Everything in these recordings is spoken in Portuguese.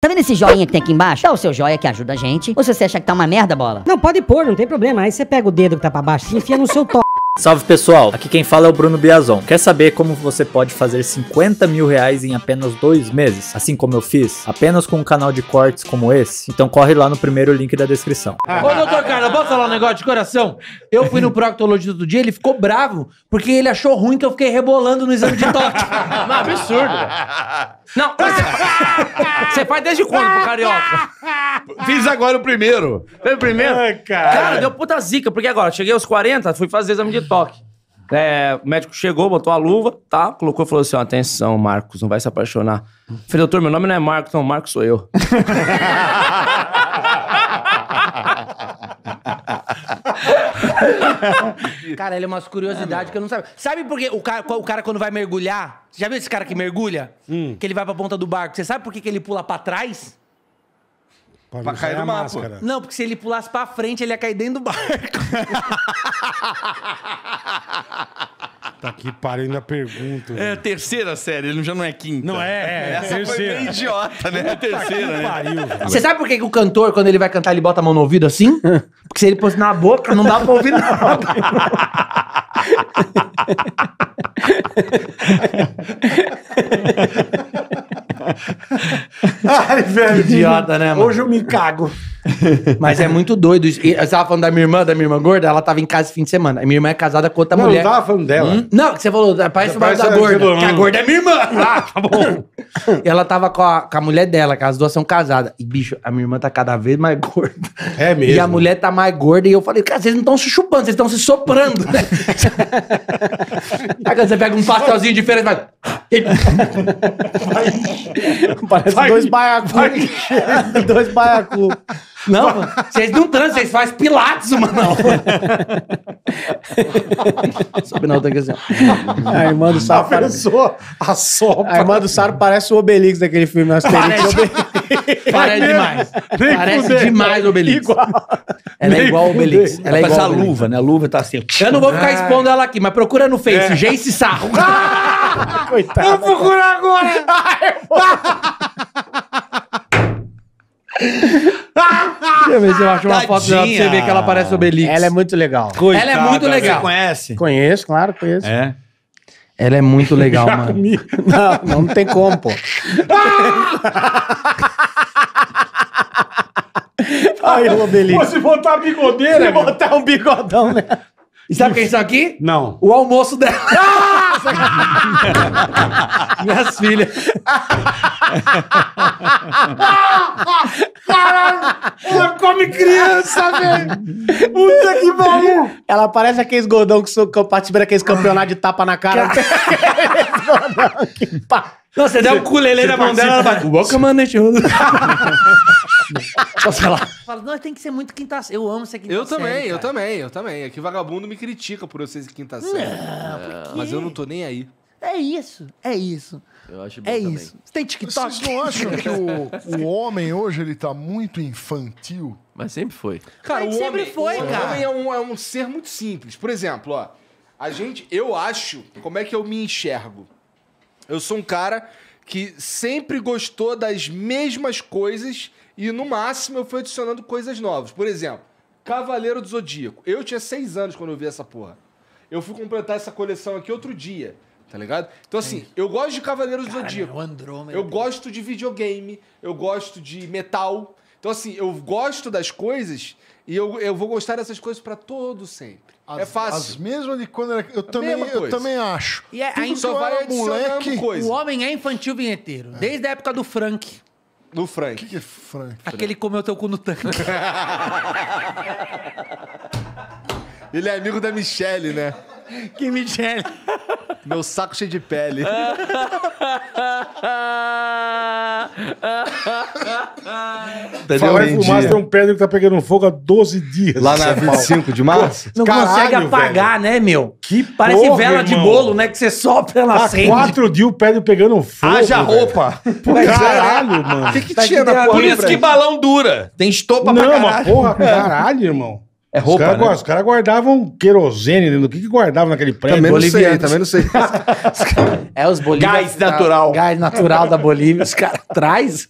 Tá vendo esse joinha que tem aqui embaixo? Dá o seu joia que ajuda a gente. Ou se você achar que tá uma merda, bola? Não, pode pôr, não tem problema. Aí você pega o dedo que tá pra baixo e enfia no seu top. Salve pessoal, aqui quem fala é o Bruno Biason. Quer saber como você pode fazer 50 mil reais em apenas 2 meses? Assim como eu fiz? Apenas com um canal de cortes como esse? Então corre lá no primeiro link da descrição. Ô doutor Carlos, posso falar um negócio de coração? Eu fui no proctologista outro dia, ele ficou bravo, porque ele achou ruim que eu fiquei rebolando no exame de toque. Não, absurdo. Não, você faz desde quando pro carioca? Fiz agora o primeiro. Foi o primeiro? Ai, cara, deu puta zica, porque agora, cheguei aos 40, fui fazer exame de toque. É, o médico chegou, botou a luva, tá? Colocou e falou assim, ó, atenção, Marcos, não vai se apaixonar. Eu falei, doutor, meu nome não é Marcos, não, Marcos sou eu. Cara, ele é umas curiosidades que eu não sabia. Sabe por que o cara quando vai mergulhar, você já viu esse cara que mergulha? Que ele vai pra ponta do barco, você sabe por que ele pula pra trás? Pra cair no mar, pô. Não, porque se ele pulasse pra frente, ele ia cair dentro do barco. Tá aqui, pariu, ainda pergunto. É a terceira série, ele já não é quinta. Não é, essa terceira. Foi bem idiota, né? É a terceira, né? Pariu, você sabe por que o cantor, quando ele vai cantar, ele bota a mão no ouvido assim? Porque se ele pôs na boca, não dá pra ouvir nada. Ai, velho. Idiota, né, mano? Hoje eu me cago. Mas é muito doido isso. Eu tava falando da minha irmã gorda, ela tava em casa esse fim de semana. A minha irmã é casada com outra mulher. Não, eu tava falando dela. Não, que você falou, parece o barulho da gorda. Porque a gorda é minha irmã. Ah, tá bom. Ela tava com a mulher dela, que as duas são casadas. E, bicho, a minha irmã tá cada vez mais gorda. É mesmo? E a mulher tá mais gorda. E eu falei, cara, vocês não estão se chupando, vocês estão se soprando, né? Aí quando você pega um pastelzinho diferente, vai... Parece dois baiacu. Dois baiacu. Não, mano, vocês não transam, vocês fazem pilates, mano. Sobe na outra questão. A irmã do Saro parece... A irmã do Saro parece o Obelix daquele filme Astérix. Parece demais. Parece demais o Obelix. Igual. Ela é igual o Obelix. Ela é igual a luva, né? A luva tá assim. Eu não vou ficar expondo ela aqui, mas procura no Face. Jace Sarro. Coitado. Vou procurar agora. Deixa eu ver se eu acho uma foto dela pra você ver que ela parece Obelix. Ela é muito legal. Coitada, ela é muito legal. Você conhece? Conheço, claro, conheço. É. Ela é muito legal, mano. Comi. Não, não tem como, pô. Ai, Obelix. Pô, se botar a bigodeira, se botar um bigodão, né? E sabe quem são aqui? Não. O almoço dela. Minhas filhas. Caralho! Ela come criança, velho! Puta que pariu! Ela parece aqueles gordão que participa daqueles campeonatos de tapa na cara. Que pá! Não, você der um culelê na mão dela, ela vai... Boca, mano, fala, não, tem que ser muito quinta série. Eu amo ser quinta série. Eu também. É que vagabundo me critica por eu ser quinta série. Não, mas eu não tô nem aí. É isso. Eu acho bom também. Isso. Você tem TikTok? Vocês não acham que o homem hoje, ele tá muito infantil? Mas sempre foi. Cara, o homem, cara. O homem é um ser muito simples. Por exemplo, ó. Eu acho... Como é que eu me enxergo? Eu sou um cara que sempre gostou das mesmas coisas e, no máximo, eu fui adicionando coisas novas. Por exemplo, Cavaleiro do Zodíaco. Eu tinha 6 anos quando eu vi essa porra. Eu fui completar essa coleção aqui outro dia, tá ligado? Então, assim, eu gosto de Cavaleiros do Zodíaco. Meu, Andrômeda. Eu gosto de videogame, eu gosto de metal. Então, assim, eu gosto das coisas e eu vou gostar dessas coisas pra todo sempre. É fácil. As mesmas de quando era... Eu também acho. E ainda só vai adicionando coisa. O homem é infantil vinheteiro. É. Desde a época do Frank. Do Frank. O que é Frank? Aquele que comeu teu cu no tanque. Ele é amigo da Michelle, né? Que Michelle? Meu saco cheio de pele. Falar que o Márcio tem um pedro que tá pegando fogo há 12 dias. Lá na 25 de março? Não consegue apagar, velho. Né, meu? Que parece porra, vela, irmão. De bolo, né? Que você sopra, ela acende. Há 4 dias o pedro pegando fogo. Haja roupa. Caralho, mano. Que tinha na porra? Por isso que balão dura. Tem estopa pra caralho. Não, uma porra, caralho, irmão. É roupa, os né? Os caras guardavam querosene, né? O que guardavam naquele prédio? Também não sei. É os bolivianos. Gás natural. Gás natural da Bolívia, os caras traz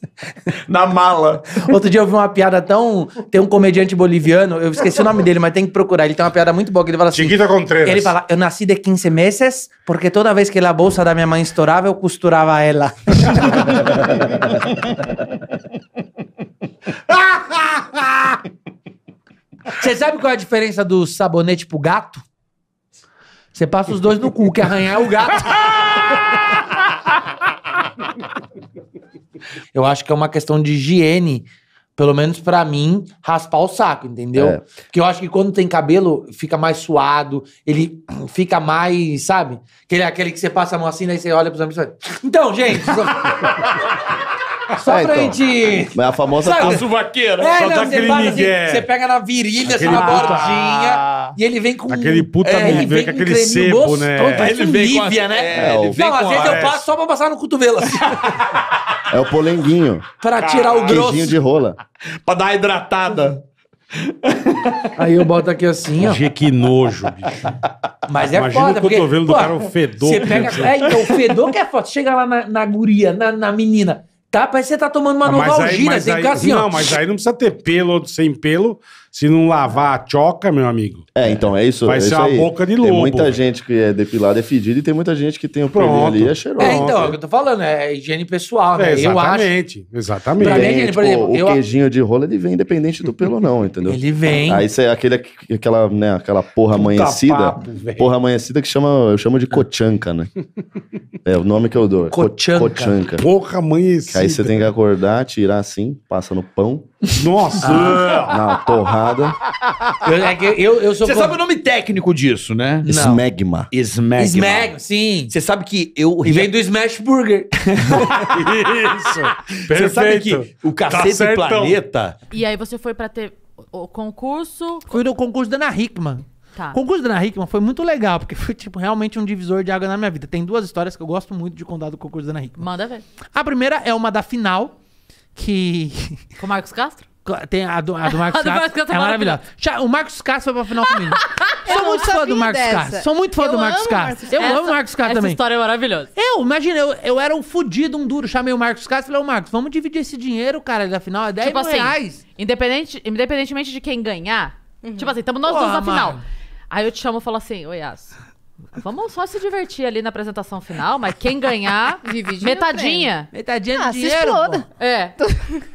na mala. Outro dia eu vi uma piada tão... Tem um comediante boliviano, eu esqueci o nome dele, mas tem que procurar. Ele tem uma piada muito boa que ele fala assim... Chiquita Contreras. Ele fala, eu nasci de 15 meses porque toda vez que a bolsa da minha mãe estourava, eu costurava ela. Você sabe qual é a diferença do sabonete pro gato? Você passa os dois no cu, que arranhar é o gato. Eu acho que é uma questão de higiene, pelo menos pra mim, raspar o saco, entendeu? É. Porque eu acho que quando tem cabelo, fica mais suado, ele fica mais, sabe? Aquele que você passa a mão assim, daí você olha pros amigos e fala, então, gente... Só pra gente... Mas a famosa... Sabe, a suvaqueira. É, só não, você, assim, você pega na virilha, aquele assim, na bordinha, e ele vem com... Aquele puta ele vem com aquele sebo, né? Ele vem com Lívia, né? Não, às vezes eu passo só pra passar no cotovelo. Assim. É o polenguinho. Pra tirar o grosso. Queijinho de rola. Pra dar uma hidratada. Aí eu boto aqui assim, ó. Que nojo, bicho. Mas é imagina foda, o cotovelo porque, do cara, o fedor. Você pega... É, então, o fedor que é foda. Chega lá na guria, na menina... Tá, parece que você tá tomando uma Novalgina, tem que ficar assim, ó. Não, mas aí não precisa ter pelo ou sem pelo, se não lavar a choca, meu amigo. É, então, é isso. Vai ser uma boca de lobo. Tem muita gente que é depilada, é fedida, e tem muita gente que tem o pelo ali e é cheirosa. É, então, é o que eu tô falando, é higiene pessoal, né? Exatamente, eu acho. Exatamente. Pra mim, por exemplo, o queijinho de rola, ele vem independente do pelo ou não, entendeu? Ele vem. Aí você é aquela porra amanhecida. Porra amanhecida que eu chamo de cochanca, né? É o nome que eu dou. Cochanca. Porra amanhecida. Aí você tem que acordar, tirar assim, passa no pão. Nossa! Na torrada. Você sabe o nome técnico disso, né? Não. Smegma. Smegma, sim. Você sabe que eu... E vem do Smash Burger. Isso. Perfeito. Você sabe que o Cacete tá Planeta... E aí você foi pra ter o concurso... Fui no concurso da Ana Hickmann. Tá. O concurso da Ana Hickmann foi muito legal, porque foi tipo, realmente um divisor de água na minha vida. Tem duas histórias que eu gosto muito de contar do concurso da Ana Hickmann. Manda ver. A primeira é uma da final, que... Com o Marcos Castro? Tem a do Marcos Castro. É maravilhosa. O Marcos Castro foi pra final comigo. Sou muito fã do Marcos Castro. Eu amo o Marcos Castro também. Essa história é maravilhosa. Imagina, eu era um fudido, um duro. Chamei o Marcos Castro e falei, ô Marcos, vamos dividir esse dinheiro, cara. Afinal, é 10 tipo mil assim, reais. Independentemente de quem ganhar, tipo assim, estamos nós dois na final. Aí eu te chamo e falo assim, oi, Yas, vamos só se divertir ali na apresentação final, mas quem ganhar, metadinha. Metadinha de dinheiro, pô. É.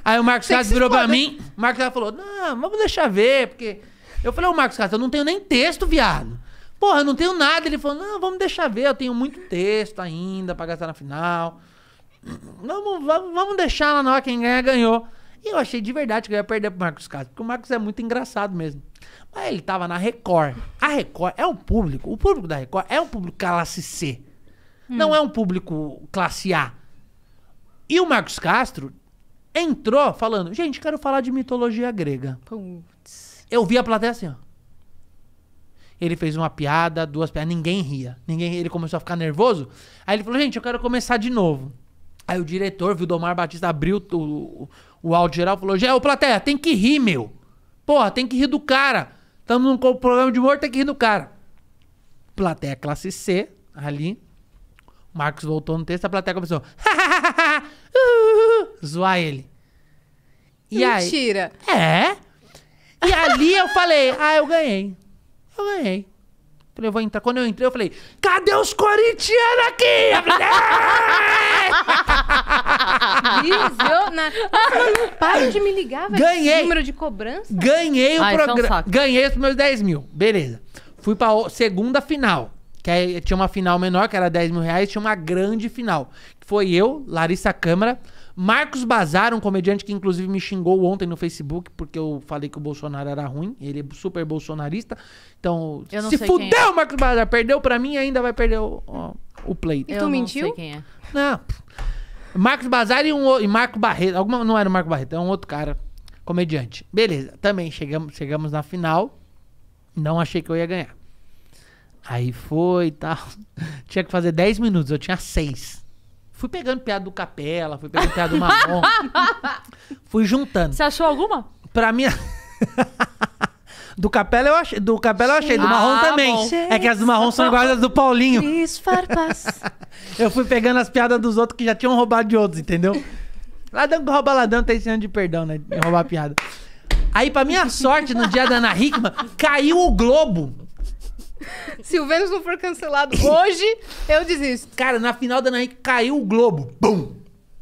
Aí o Marcos Castro virou pra mim, o Marcos Castro falou, não, vamos deixar ver, porque... Eu falei, ô Marcos Castro, eu não tenho nem texto, viado. Porra, eu não tenho nada. Ele falou, não, vamos deixar ver, eu tenho muito texto ainda pra gastar na final. Vamos deixar lá na hora, quem ganhar, ganhou. E eu achei de verdade que eu ia perder pro Marcos Castro, porque o Marcos é muito engraçado mesmo. Mas ele tava na Record. A Record é o público da Record é um público classe C. Não é um público classe A. E o Marcos Castro entrou falando, gente, quero falar de mitologia grega. Putz. Eu vi a plateia assim, ó. Ele fez uma piada, duas piadas, ninguém ria. Ele começou a ficar nervoso. Aí ele falou, gente, eu quero começar de novo. Aí o diretor, Vildomar Batista, abriu o áudio geral e falou, ô plateia, tem que rir, meu. Porra, tem que rir do cara. Estamos num programa de humor, tem que rir do cara. Plateia classe C, ali. Marcos voltou no texto, a plateia começou. Zoar ele. E mentira. Aí, e ali eu falei, eu ganhei. Falei, eu vou entrar. Quando eu entrei, eu falei, cadê os corintianos aqui? Eu falei, para de me ligar, velho. Ganhei. Número de cobrança. Ganhei o programa. Ganhei os meus 10 mil. Beleza. Fui pra segunda final. Que aí tinha uma final menor, que era 10 mil reais. Tinha uma grande final. Foi eu, Larissa Câmara, Marcos Bazar, um comediante que inclusive me xingou ontem no Facebook, porque eu falei que o Bolsonaro era ruim. Ele é super bolsonarista. Então, se fudeu o Marcos Bazar, perdeu pra mim, ainda vai perder o pleito. E tu mentiu? Não sei quem é. Não. Marcos Bazar e Marco Barreto. Não era o Marco Barreto, é um outro cara, comediante. Beleza, também chegamos na final. Não achei que eu ia ganhar. Aí foi e tal. Tinha que fazer 10 minutos, eu tinha 6. Fui pegando piada do Capella, fui pegando piada do Marrom. Fui juntando. Você achou alguma? Pra mim... Do Capella eu achei, do Marrom também. Bom. É que as do Marrom são iguais às do Paulinho. Eu fui pegando as piadas dos outros que já tinham roubado de outros, entendeu? Ladão que rouba ladão, tá ensinando de perdão, né? De roubar a piada. Aí, pra minha sorte, no dia da Ana Hickmann, caiu o Globo. Se o Vênus não for cancelado hoje, eu desisto. Cara, na final da Ana Hickmann, caiu o Globo. Bum!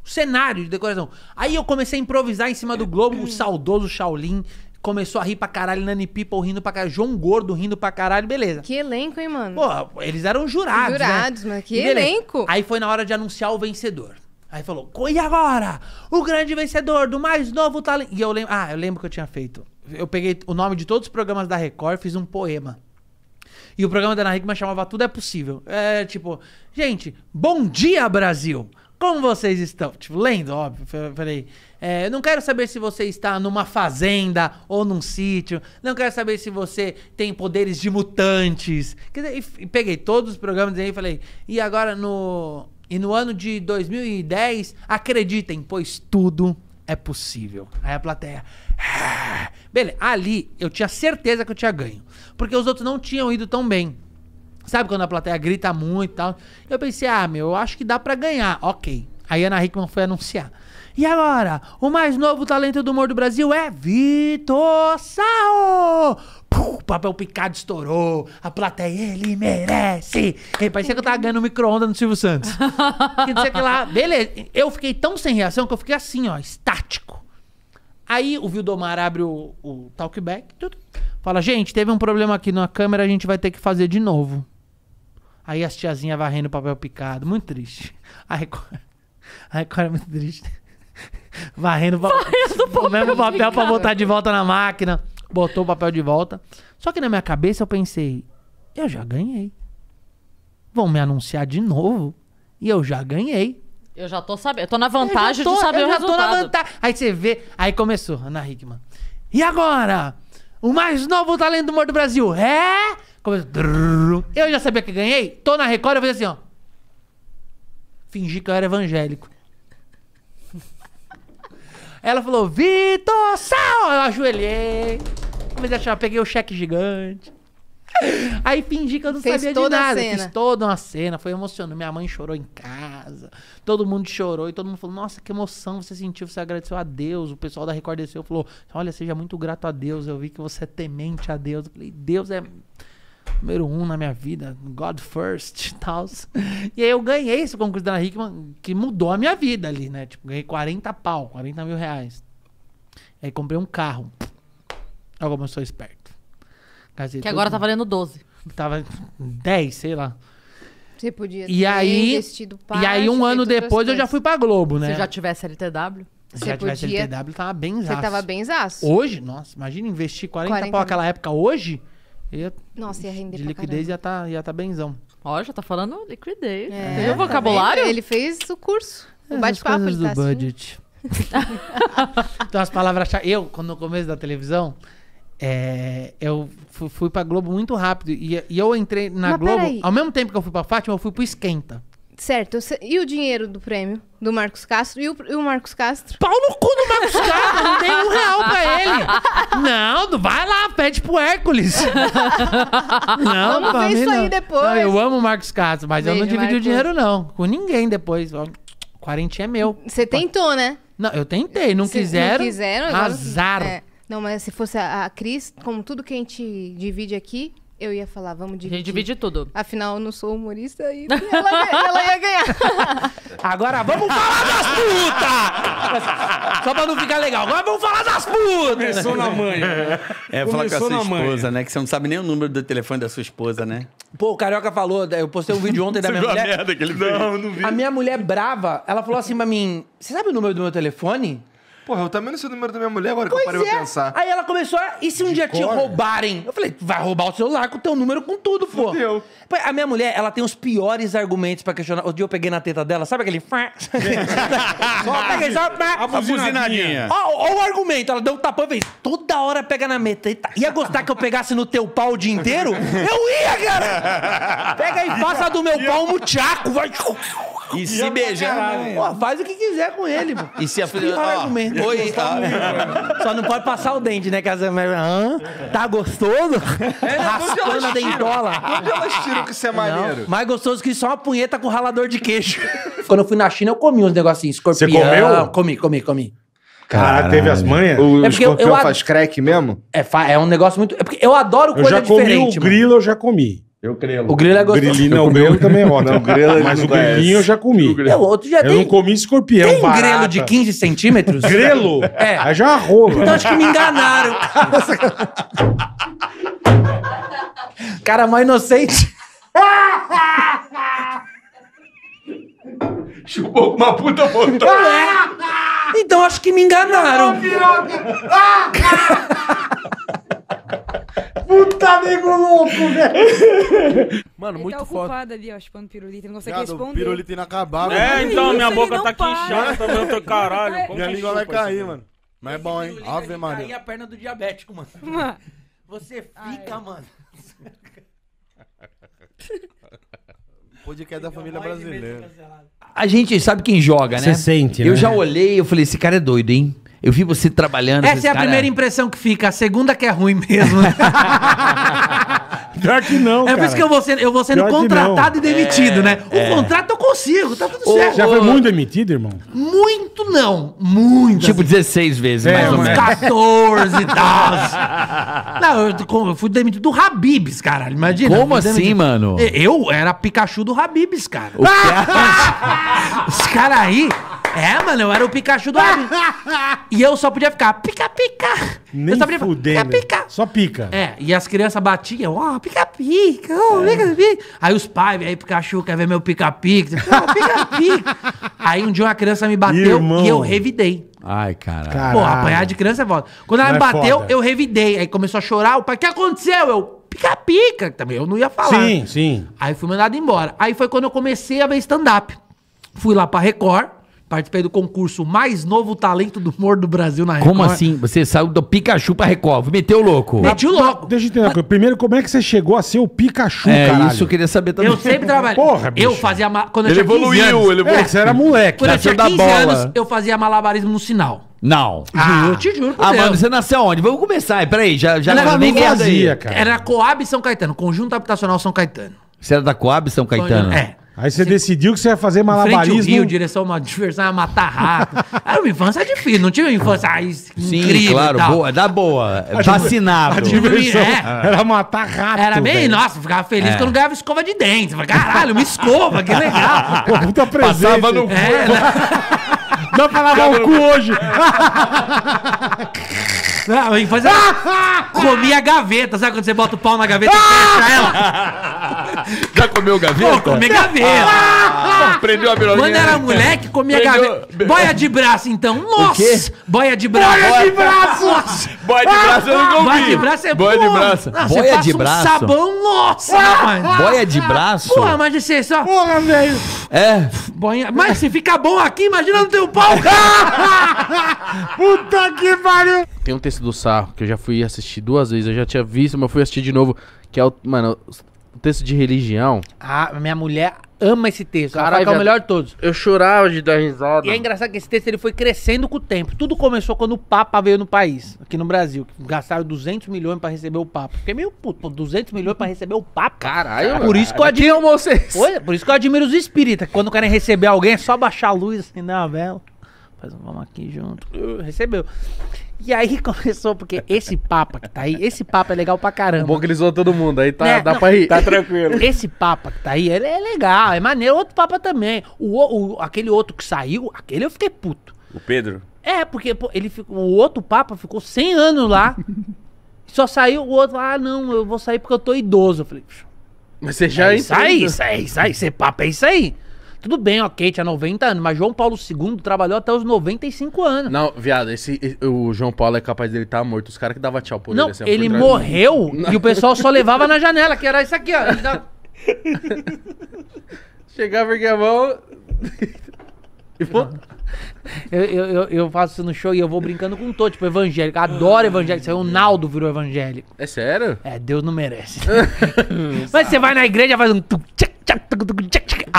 O cenário de decoração. Aí eu comecei a improvisar em cima do Globo, o saudoso Shaolin. Começou a rir pra caralho, Nani People rindo pra caralho, João Gordo rindo pra caralho, beleza. Que elenco, hein, mano? Pô, eles eram jurados, né? Mas que elenco! Aí foi na hora de anunciar o vencedor. Aí falou, e agora? O grande vencedor do mais novo talento... E eu lembro... Ah, eu lembro que eu tinha feito. Eu peguei o nome de todos os programas da Record, fiz um poema. E o programa da Ana Hickmann chamava Tudo é Possível. É tipo, gente, bom dia, Brasil! Como vocês estão? Tipo, lendo, óbvio. Falei, eu não quero saber se você está numa fazenda ou num sítio. Não quero saber se você tem poderes de mutantes. Quer dizer, e peguei todos os programas e falei, e agora no ano de 2010, acreditem, pois tudo é possível. Aí a plateia... Beleza, ali eu tinha certeza que eu tinha ganho. Porque os outros não tinham ido tão bem. Sabe quando a plateia grita muito e tal? Eu pensei, ah, meu, eu acho que dá pra ganhar. Ok. Aí a Ana Hickmann foi anunciar. E agora, o mais novo talento do humor do Brasil é Vitor Sarro! O papel picado estourou. A plateia, ele merece. E parecia que eu tava ganhando micro-ondas no Silvio Santos. Quer dizer que lá, beleza. Eu fiquei tão sem reação que eu fiquei assim, ó, estático. Aí o Vildomar abre o talkback, tudo. Fala, gente, teve um problema aqui na câmera, a gente vai ter que fazer de novo. Aí as tiazinhas varrendo papel picado. Muito triste. A Record é muito triste. Varrendo o mesmo papel pra botar de volta na máquina. Botou o papel de volta. Só que na minha cabeça eu pensei, eu já ganhei. Vão me anunciar de novo e eu já ganhei. Eu já tô sabendo. Eu tô na vantagem de saber o resultado. Eu já tô na vantagem. Aí você vê. Aí começou, Ana Hickmann. E agora? O mais novo talento do humor do Brasil é... Eu já sabia que ganhei. Tô na Record, eu fiz assim, ó. Fingi que eu era evangélico. Ela falou, Vitor Sal! Eu ajoelhei. Comecei a achar, peguei o cheque gigante. Aí fingi que eu não sabia de nada. Fiz toda uma cena, foi emocionante. Minha mãe chorou em casa, todo mundo chorou e todo mundo falou, nossa, que emoção você sentiu, você agradeceu a Deus. O pessoal da Record desceu e falou, olha, seja muito grato a Deus, eu vi que você é temente a Deus. Eu falei, Deus é número um na minha vida, God first e tal. E aí eu ganhei esse concurso da Ana Hickmann, que mudou a minha vida ali, né? Tipo, ganhei 40 mil reais. Aí comprei um carro. Agora eu sou esperto. Que agora tá valendo 12. Tava 10, sei lá. Você podia ter investido parte. E aí um ano depois eu já fui pra Globo, né? Se já tivesse LTW? Se já tivesse LTW, tava benzaço. Você tava benzaço. Hoje? Nossa, imagina investir 40 pau naquela época hoje. Nossa, ia render pra caramba. De liquidez ia tá benzão. Ó, já tá falando liquidez. Tem o vocabulário? Ele fez o curso. O bate-papo, ele tá budget. Então as palavras-chave... Eu, no começo da televisão... eu fui pra Globo muito rápido. E eu entrei na Globo... Peraí. Ao mesmo tempo que eu fui pra Fátima, eu fui pro Esquenta. Certo. E o dinheiro do prêmio? Do Marcos Castro? E o Marcos Castro? Pau no cu do Marcos Castro! Não dei R$1 pra ele! Não, vai lá, pede pro Hércules! Não, vamos ver isso aí depois. Não, eu amo o Marcos Castro, mas eu não dividi o dinheiro, não. Com ninguém depois. Quarentinha é meu. Você tentou, né? Não, eu tentei. Não quiseram. Não quiseram. Azar. É. Não, mas se fosse a Cris, como tudo que a gente divide aqui, eu ia falar, vamos dividir. A gente divide tudo. Afinal, eu não sou humorista e ela ia ganhar. Agora vamos falar das putas! Só pra não ficar legal. Agora vamos falar das putas! Começou na manha. Falar com a sua esposa, né? Que você não sabe nem o número do telefone da sua esposa, né? Pô, o Carioca falou, eu postei um vídeo ontem da minha mulher. A merda que ele fez. Não, não vi. A minha mulher brava, ela falou assim pra mim, você sabe o número do meu telefone? Porra, eu também não sei o número da minha mulher agora que eu parei pra pensar. Aí ela começou a... E se um dia te roubarem? Eu falei, vai roubar o celular com o teu número, com tudo, pô. Fudeu. A minha mulher, ela tem os piores argumentos pra questionar. Outro dia eu peguei na teta dela, sabe aquele... A buzinadinha. Ó o argumento, ela deu um tapão e fez... Toda hora pega na meta. Ia gostar que eu pegasse no teu pau o dia inteiro? Eu ia, cara! Pega e faça do meu pau um tchaco, vai... E se beijar, pô, faz o que quiser com ele. Pô. E se a filha... Oh, oi, só não pode passar o dente, né? Que as... Tá gostoso? É, raspando a dentola. Onde elas tiram que isso é maneiro? Não, mais gostoso que só uma punheta com ralador de queijo. Quando eu fui na China, eu comi uns negocinhos. Escorpião. Você comeu? Comi. Cara, teve as manhas? O escorpião faz crack mesmo? É um negócio muito... É porque eu adoro coisa diferente. Eu já comi o grilo, eu já comi. Eu grelo. O grilo é gostoso. O grilo também é ótimo. Mas o grilinho eu já comi. Eu não comi escorpião. Tem um grelo de 15 centímetros? Grelo? É. Aí já rola. Então acho que me enganaram. Cara, mó inocente. Chupou uma puta botou. Então acho que me enganaram. Puta nego louco, velho. Mano, ele muito tá foda ali, ó, chupando pirulito. Não consegue responder. O pirulito inacabável. É, então minha boca tá inchada também, tô caralho. Minha língua vai cair, mano. Mas é bom, hein? Ave Maria. Cair a perna do diabético, mano. Você fica, mano. Podcast da família brasileira. A gente sabe quem joga, né? Você sente, né? Eu já olhei e falei, esse cara é doido, hein? Eu vi você trabalhando. Essa é a primeira impressão que fica. A segunda que é ruim mesmo. Pior que não, cara. É por isso que eu vou sendo contratado e demitido, né? O contrato eu consigo, tá tudo certo. Já foi muito demitido, irmão? Muito não. Muito. Tipo 16 vezes, mais ou menos. 14 e tal. Não, eu fui demitido do Habib's, cara. Imagina. Como assim, mano? Eu era Pikachu do Habib's, cara. Os caras aí... É, mano, eu era o Pikachu do Habib's. E eu só podia ficar pica-pica. Nem fudendo. Pica. Só pica. É, e as crianças batiam, ó, pica-pica, ó, pica-pica. Aí os pais, aí Pikachu quer ver meu pica-pica. Pica-pica. Aí um dia uma criança me bateu e eu revidei. Ai, caralho. Pô, apanhar de criança é foda. Quando ela me bateu, eu revidei. Aí começou a chorar, o pai, o que aconteceu? Eu, pica-pica. Também eu não ia falar. Sim, sim. Aí fui mandado embora. Aí foi quando eu comecei a ver stand-up. Fui lá pra Record. Participei do concurso Mais Novo Talento do Humor do Brasil na Record. Como assim? Você saiu do Pikachu pra Record. Meteu o louco. Meti o louco. Deixa eu entender uma coisa. Primeiro, como é que você chegou a ser o Pikachu, caralho? É, isso eu queria saber também. Eu sempre trabalhei. Porra, bicho. Eu fazia... Quando eu ele evoluiu. É, você era moleque. Quando eu tinha 15 anos, eu fazia malabarismo no sinal. Não. Ah, eu te juro por Deus. Mano, você nasceu onde? Vamos começar. Peraí, já não fazia, cara. Era Coab São Caetano. Conjunto Habitacional São Caetano. Você era da Coab São Caetano? É. Aí você decidiu que você ia fazer malabarismo... Frente ao rio, direção a uma diversão, a matar rato. Era uma infância difícil, não tinha uma infância incrível. Sim, claro, boa, da boa. Vacinado. A diversão era matar rato. Era bem, nossa, ficava feliz quando ganhava escova de dente. Falei, caralho, uma escova, que legal. Pô, puta presente. Passava no cu. Dá pra lavar o cu hoje. Não, comia gaveta, sabe quando você bota o pau na gaveta e fecha ela? Já comeu gaveta? Pô, comi gaveta. Prendeu a birolinha. Quando era moleque, comia gaveta. Boia de braço, então. Nossa! Boia de braço. Boia de braço! Boia de braço eu não comi. Boia de braço é boia de braço. Não, boia de braço. Um sabão, nossa, rapaz. Boia de braço? Porra, mas você só... Porra, velho. É. Boia... Mas se ficar bom aqui, imagina no teu pau. Puta que pariu. Tem um texto do Sarro que eu já fui assistir duas vezes, eu já tinha visto, mas fui assistir de novo, que é o, mano, o texto de religião. Ah, minha mulher ama esse texto. Caraca, é o melhor de todos. Eu chorava de dar risada. E é engraçado que esse texto ele foi crescendo com o tempo. Tudo começou quando o Papa veio no país, aqui no Brasil. Gastaram 200 milhões pra receber o Papa. Fiquei meio puto, 200 milhões pra receber o Papa. Caralho, por isso que eu admiro vocês. Por isso que eu admiro os espíritas, que quando querem receber alguém é só baixar a luz, assim, na vela. Vamos aqui junto. Recebeu. E aí começou, porque esse Papa que tá aí, esse Papa é legal pra caramba. Bom que ele zoou todo mundo, aí tá, né? Dá pra rir. Tá tranquilo. Esse Papa que tá aí, ele é legal, é maneiro. Outro Papa também. Aquele outro que saiu, aquele eu fiquei puto. O Pedro? É, porque pô, ele ficou, o outro Papa ficou 100 anos lá. Só saiu o outro, ah não, eu vou sair porque eu tô idoso. Eu falei, mas você já é isso aí, ser Papa é isso aí. Tudo bem, ok, tinha 90 anos, mas João Paulo II trabalhou até os 95 anos. Não, viado, o João Paulo é capaz dele estar morto. Os caras que davam tchau por ele. Não, ele morreu e o pessoal só levava na janela, que era isso aqui, ó. Chegava aqui a mão... Eu faço isso no show e eu vou brincando com todo, tipo, evangélico. Adoro evangélico. Isso aí, o Naldo virou evangélico. É sério? É, Deus não merece. Mas você vai na igreja e faz um...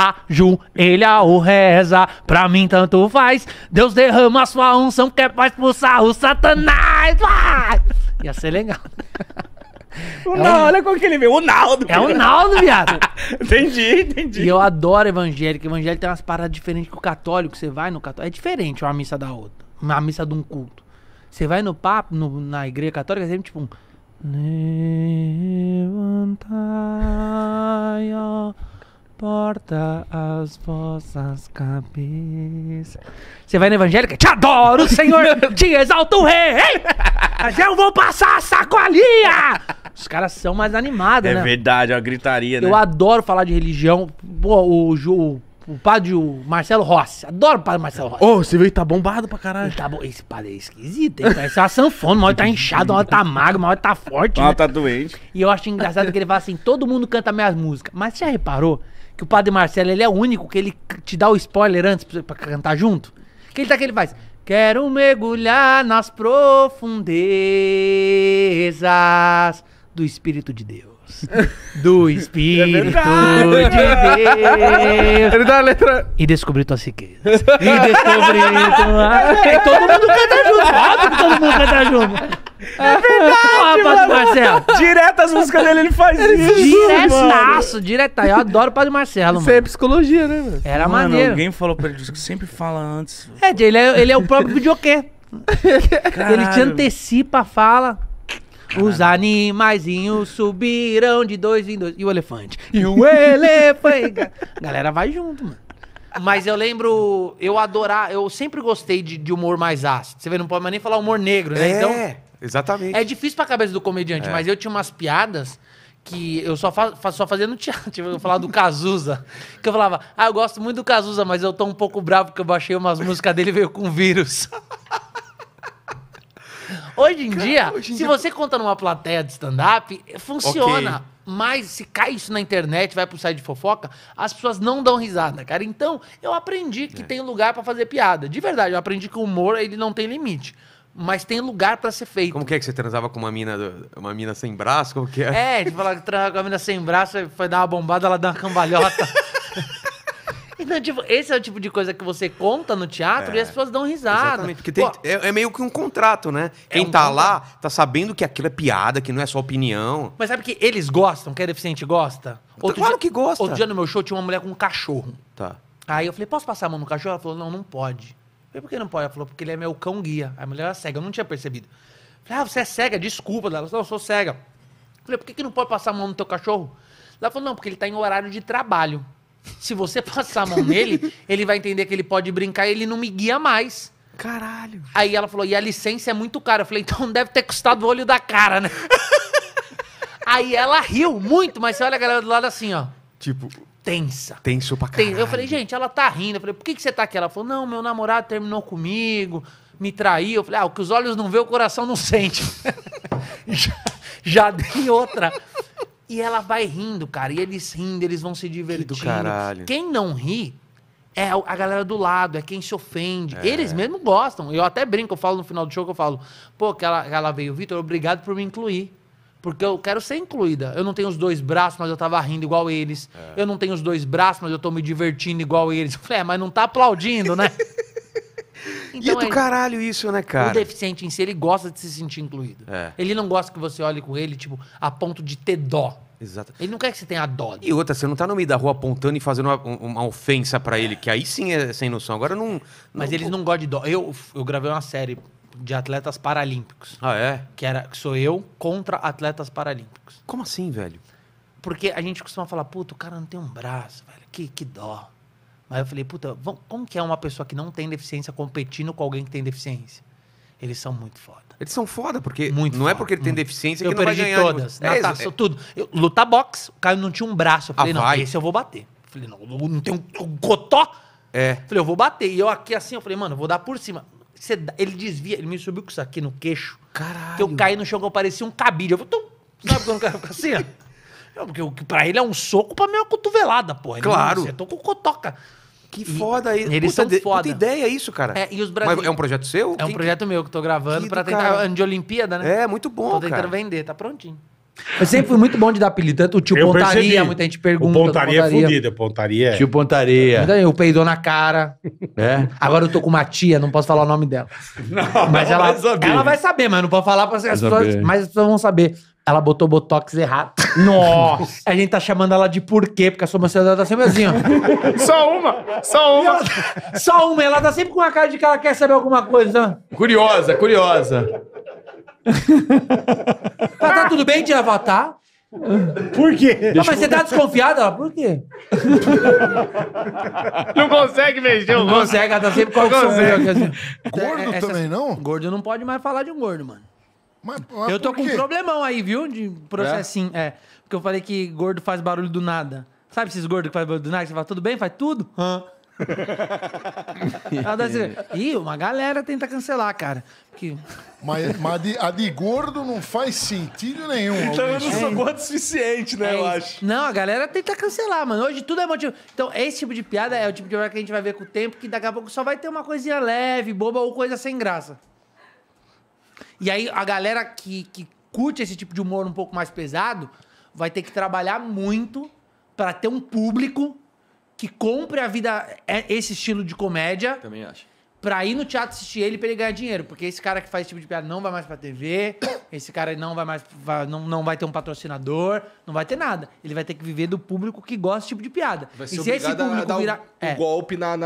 ajoelha ou reza, pra mim tanto faz. Deus derrama a sua unção que é pra expulsar o Satanás. Vai! Ia ser legal. O Naldo, olha como que ele veio. O Naldo. É o Naldo, viado. Entendi. E eu adoro evangélico. Evangélico tem umas paradas diferentes que o católico. Você vai no católico. É diferente uma missa da outra. Uma missa de um culto. Você vai no papo, na igreja católica, sempre tipo um. Levantai, ó, porta as vossas cabeças. Você vai na evangélica? Te adoro, Senhor! Te exalto o rei! Hein? Mas eu vou passar a sacolinha! Os caras são mais animados, né? É verdade, é uma gritaria, né? Eu adoro falar de religião. Pô, o padre Marcelo Rossi. Adoro o padre Marcelo Rossi. Ô, você viu que tá bombado pra caralho. Tá bom. Esse padre é esquisito. Ele parece uma sanfona. Uma hora tá inchado, uma hora tá magro, uma hora tá forte. Uma hora tá doente. E eu acho engraçado que ele fala assim, todo mundo canta minhas músicas. Mas você já reparou que o padre Marcelo, ele é o único que ele te dá o spoiler antes pra cantar junto? Que ele tá que ele faz... Quero mergulhar nas profundezas do Espírito de Deus. Do Espírito de Deus. Ele dá a letra. E descobrir tua riqueza. E descobrir tua. E todo mundo canta junto. Óbvio que todo mundo canta junto. É verdade, Padre Marcelo. Direto as músicas dele, ele faz isso. Diretaço, direto. Eu adoro o Padre Marcelo, mano. Isso é psicologia, né, mano? Era maneiro. Alguém falou pra ele que sempre fala antes. É, ele é o próprio videoquê. Ele te antecipa, fala. Os animaizinhos subiram de 2 em 2. E o elefante? E o elefante? Galera, vai junto, mano. Mas eu lembro, eu sempre gostei de humor mais ácido. Você vê, não pode mais nem falar humor negro, né? É, então, exatamente. É difícil pra cabeça do comediante, mas eu tinha umas piadas que eu só fazia no teatro. Tipo, eu falava do Cazuza. Que eu falava, eu gosto muito do Cazuza, mas eu tô um pouco bravo porque eu baixei umas músicas dele e veio com vírus. Hoje em dia, você conta numa plateia de stand-up, funciona. Okay. Mas se cai isso na internet, vai pro site de fofoca, as pessoas não dão risada, cara. Então, eu aprendi que tem lugar pra fazer piada. De verdade, eu aprendi que o humor, ele não tem limite. Mas tem lugar pra ser feito. Como que é que você transava com uma mina sem braço? Como que é? É, tipo, ela transava com uma mina sem braço, foi dar uma bombada, ela dá uma cambalhota. Então, tipo, esse é o tipo de coisa que você conta no teatro e as pessoas dão risada. Exatamente, porque tem, é meio que um contrato, né? Quem tá lá tá sabendo que aquilo é piada, que não é só opinião. Mas sabe que eles gostam, que a deficiente gosta? Claro que gosta. Outro dia no meu show tinha uma mulher com um cachorro. Tá. Aí eu falei, posso passar a mão no cachorro? Ela falou, não, não pode. Eu falei, por que não pode? Ela falou, porque ele é meu cão guia. A mulher era cega, eu não tinha percebido. Eu falei, você é cega, desculpa. Ela falou, não, eu sou cega. Eu falei, por que não pode passar a mão no teu cachorro? Ela falou, não, porque ele tá em horário de trabalho. Se você passar a mão nele, ele vai entender que ele pode brincar e ele não me guia mais. Caralho. Aí ela falou, e a licença é muito cara. Eu falei, então deve ter custado o olho da cara, né? Aí ela riu muito, mas você olha a galera do lado assim, ó. Tipo... Tensa. Tenso pra caralho. Eu falei, gente, ela tá rindo. Eu falei, por que você tá aqui? Ela falou, não, meu namorado terminou comigo, me traiu. Eu falei, o que os olhos não vê, o coração não sente. já dei outra... E ela vai rindo, cara. E eles rindo, eles vão se divertindo. Que do caralho. Quem não ri é a galera do lado, é quem se ofende. Eles mesmo gostam. Eu até brinco, eu falo no final do show, que eu falo, pô, que ela veio, Vitor, obrigado por me incluir. Porque eu quero ser incluída. Eu não tenho os dois braços, mas eu tava rindo igual eles. Eu não tenho os dois braços, mas eu tô me divertindo igual eles. Eu falei, mas não tá aplaudindo, né? Então, e é do caralho isso, né, cara? O deficiente em si, ele gosta de se sentir incluído. Ele não gosta que você olhe com ele, tipo, a ponto de ter dó. Exato. Ele não quer que você tenha dó. E outra, você não tá no meio da rua apontando e fazendo uma ofensa pra ele, que aí sim é sem noção. Agora não... Mas eles não gostam de dó. Eu gravei uma série de atletas paralímpicos. Ah, é? Que sou eu contra atletas paralímpicos. Como assim, velho? Porque a gente costuma falar, puta, o cara não tem um braço, velho. Que dó. Aí eu falei, puta, como que é uma pessoa que não tem deficiência competindo com alguém que tem deficiência? Eles são muito foda. Eles são foda, porque é porque ele tem deficiência que ele vai ganhar. Eu perdi todas, natação, tudo. Luta boxe, o cara não tinha um braço. Eu falei, não, esse eu vou bater. Eu falei, não tem um cotó? Eu falei, eu vou bater. E eu aqui assim, eu falei, mano, eu vou dar por cima. Ele desvia, ele me subiu com isso aqui no queixo. Caralho. Que eu caí no chão, que eu parecia um cabide. Eu falei, sabe quando o cara fica assim, ó? Não, porque pra ele é um soco, pra mim é uma cotovelada, pô. Claro. Eu tô com cotoca. Que foda isso. Eles são foda. Puta ideia isso, cara. E os brasileiros... Mas é um projeto seu? É um projeto meu que tô gravando pra tentar... De Olimpíada, né? É, muito bom, cara. Tô tentando vender, tá prontinho. Eu sempre fui muito bom de dar apelido. Tanto o tio eu Pontaria, percebi. Muita gente pergunta. O Pontaria é fodido, o Pontaria. Tio Pontaria. Eu peidou na cara. É. Agora eu tô com uma tia, não posso falar o nome dela. Não, mas ela vai saber. Ela vai saber, mas não pode falar para as pessoas. Mas as pessoas vão saber. Ela botou botox errado. Nossa! A gente tá chamando ela de porquê, porque a sobrancelha tá sempre assim, ó. Só uma! Só uma! Ela, só uma! Ela tá sempre com a cara de que ela quer saber alguma coisa. Curiosa, curiosa. Mas tá tudo bem, tia? Tá? Por quê? Não, mas você tá desconfiada? Por quê? Não consegue mexer o rosto. Não consegue, ela tá sempre com a opção. Gordo também, não? Gordo não pode mais falar de um gordo, mano. Mas eu tô com um problemão aí, viu? De processinho. É. Porque eu falei que gordo faz barulho do nada. Sabe esses gordos que fazem barulho do nada? Que você fala, tudo bem? Faz tudo? Hã? Ih, uma galera tenta cancelar, cara. Porque... Mas a de gordo não faz sentido nenhum. Então eu não sou gordo o suficiente, né? Eu acho. Não, a galera tenta cancelar, mano. Hoje tudo é motivo. Então esse tipo de piada é o tipo de piada que a gente vai ver com o tempo, que daqui a pouco só vai ter uma coisinha leve, boba ou coisa sem graça. E aí a galera que curte esse tipo de humor um pouco mais pesado vai ter que trabalhar muito pra ter um público que compre a vida, esse estilo de comédia. Também acho. Pra ir no teatro assistir ele, pra ele ganhar dinheiro. Porque esse cara que faz esse tipo de piada não vai mais pra TV, esse cara não vai mais, não vai ter um patrocinador, não vai ter nada. Ele vai ter que viver do público que gosta desse tipo de piada. Vai ser obrigado a dar um golpe da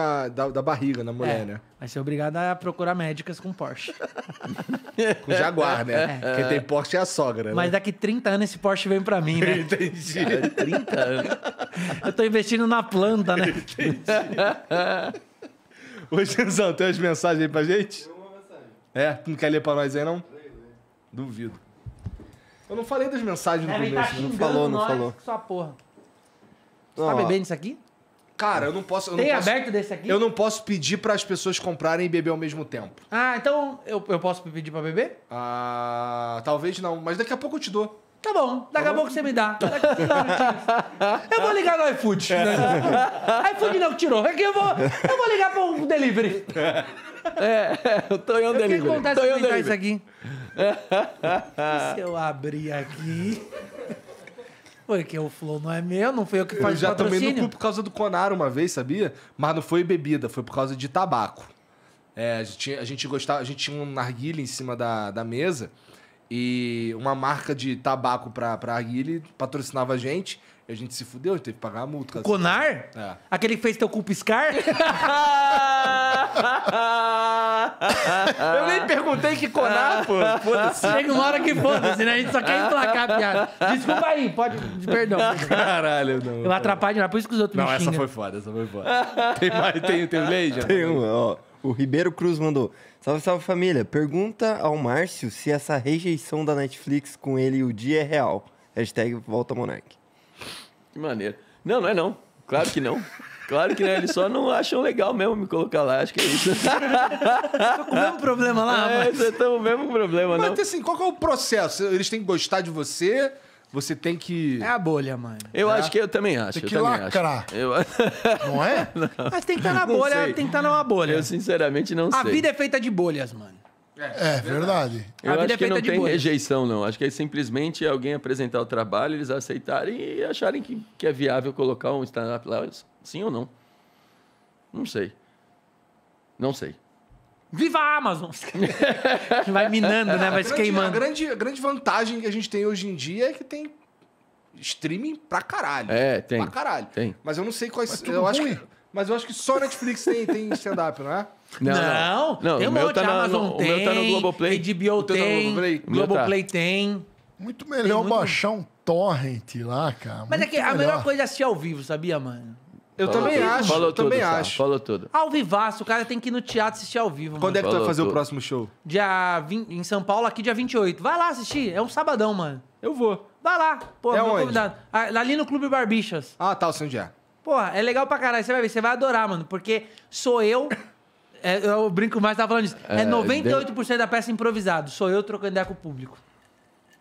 barriga, na mulher, né? Vai ser obrigado a procurar médicas com Porsche. Com Jaguar, né? É. Quem tem Porsche é a sogra, né? Mas daqui 30 anos esse Porsche vem pra mim, né? Entendi. Cara, 30 anos. Eu tô investindo na planta, né? Entendi. Ô, Genzão, tem umas mensagens aí pra gente? Tem uma mensagem. É? Tu não quer ler pra nós aí, não? Duvido. Eu não falei das mensagens no começo. Tá não falou. Sua porra. Você tá bebendo isso aqui? Cara, eu não posso... Eu aberto desse aqui? Eu não posso pedir pras pessoas comprarem e beber ao mesmo tempo. Ah, então eu posso pedir pra beber? Ah, talvez não. Mas daqui a pouco eu te dou. Tá bom, daqui a pouco você me dá. Eu vou ligar no iFood. Né? iFood não tirou. É que eu vou ligar para um delivery. Eu tô em um delivery. O que acontece se eu ligar isso aqui? Se eu abrir aqui... Porque o Flow não é meu, não foi eu que faz o patrocínio. Eu já tomei no cu por causa do Conar uma vez, sabia? Mas não foi bebida, foi por causa de tabaco. É, a gente tinha um narguilha em cima da mesa... E uma marca de tabaco pra Arguile patrocinava a gente. E a gente se fudeu, a gente teve que pagar a multa. O Conar? É. Aquele que fez teu cu piscar? Eu nem perguntei que Conar, pô. Foda-se. Chega uma hora que foda-se, né? A gente só quer emplacar a piada. Desculpa aí, pode... Perdão. Caralho, não. Eu atrapalho, não. Por isso que os outros me xingam. Não, essa foi foda. Tem mais? Tem lei já? Tem uma, ó. O Ribeiro Cruz mandou... Salve, salve, família. Pergunta ao Márcio se essa rejeição da Netflix com ele e o Di é real. Hashtag Volta Monark. Que maneiro. Não, não é não. Claro que não. Claro que não. Eles só não acham legal mesmo me colocar lá. Acho que é isso. Tô com o mesmo problema lá, mas... É, tô com o mesmo problema, não. Mas assim, qual que é o processo? Eles têm que gostar de você... Você tem que... É a bolha, mano. Eu acho que eu também acho. Tem que lacrar. Eu... Não é? Não. Mas tem que estar na bolha, tem que estar numa bolha. Eu sinceramente não sei. A vida é feita de bolhas, mano. É verdade. Eu acho que não tem rejeição, não. Acho que é simplesmente alguém apresentar o trabalho, eles aceitarem e acharem que é viável colocar um stand-up lá, sim ou não. Não sei. Não sei. Viva a Amazon! Que vai minando, né? Vai se queimando. A grande vantagem que a gente tem hoje em dia é que tem streaming pra caralho. É, tem. Pra caralho. Tem. Mas eu não sei quais... Mas eu acho que só Netflix tem stand-up, não é? Não. Tem um monte. Amazon tem. O meu tá no Globo Play. HBO tem. Globo Play tem. Muito melhor baixar um torrent lá, cara. Mas é que a melhor coisa é assistir ao vivo, sabia, mano? Eu também acho, eu também acho. Falou tudo. Ao vivaço, o cara tem que ir no teatro assistir ao vivo. Quando é que tu vai fazer o próximo show? Dia 20, em São Paulo, aqui dia 28. Vai lá assistir, é um sabadão, mano. Eu vou. Vai lá, pô, meu convidado. Ali no Clube Barbixas. Ah, tá, o Sandiá. Porra, é legal pra caralho, você vai ver, você vai adorar, mano, porque sou eu... eu brinco mais, tava falando disso. É 98% da peça improvisado, sou eu trocando ideia com o público.